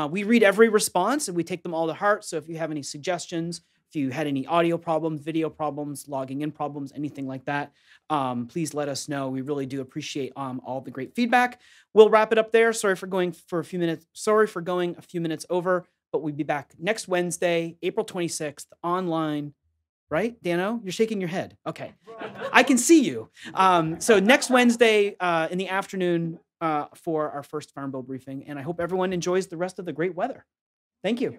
We read every response, and we take them all to heart, so if you have any suggestions, if you had any audio problems, video problems, logging in problems, anything like that, please let us know. We really do appreciate all the great feedback. We'll wrap it up there. Sorry for going a few minutes over, but we'll be back next Wednesday, April 26th, online. Right, Dano? You're shaking your head. Okay. I can see you. So next Wednesday in the afternoon for our first Farm Bill briefing, and I hope everyone enjoys the rest of the great weather. Thank you.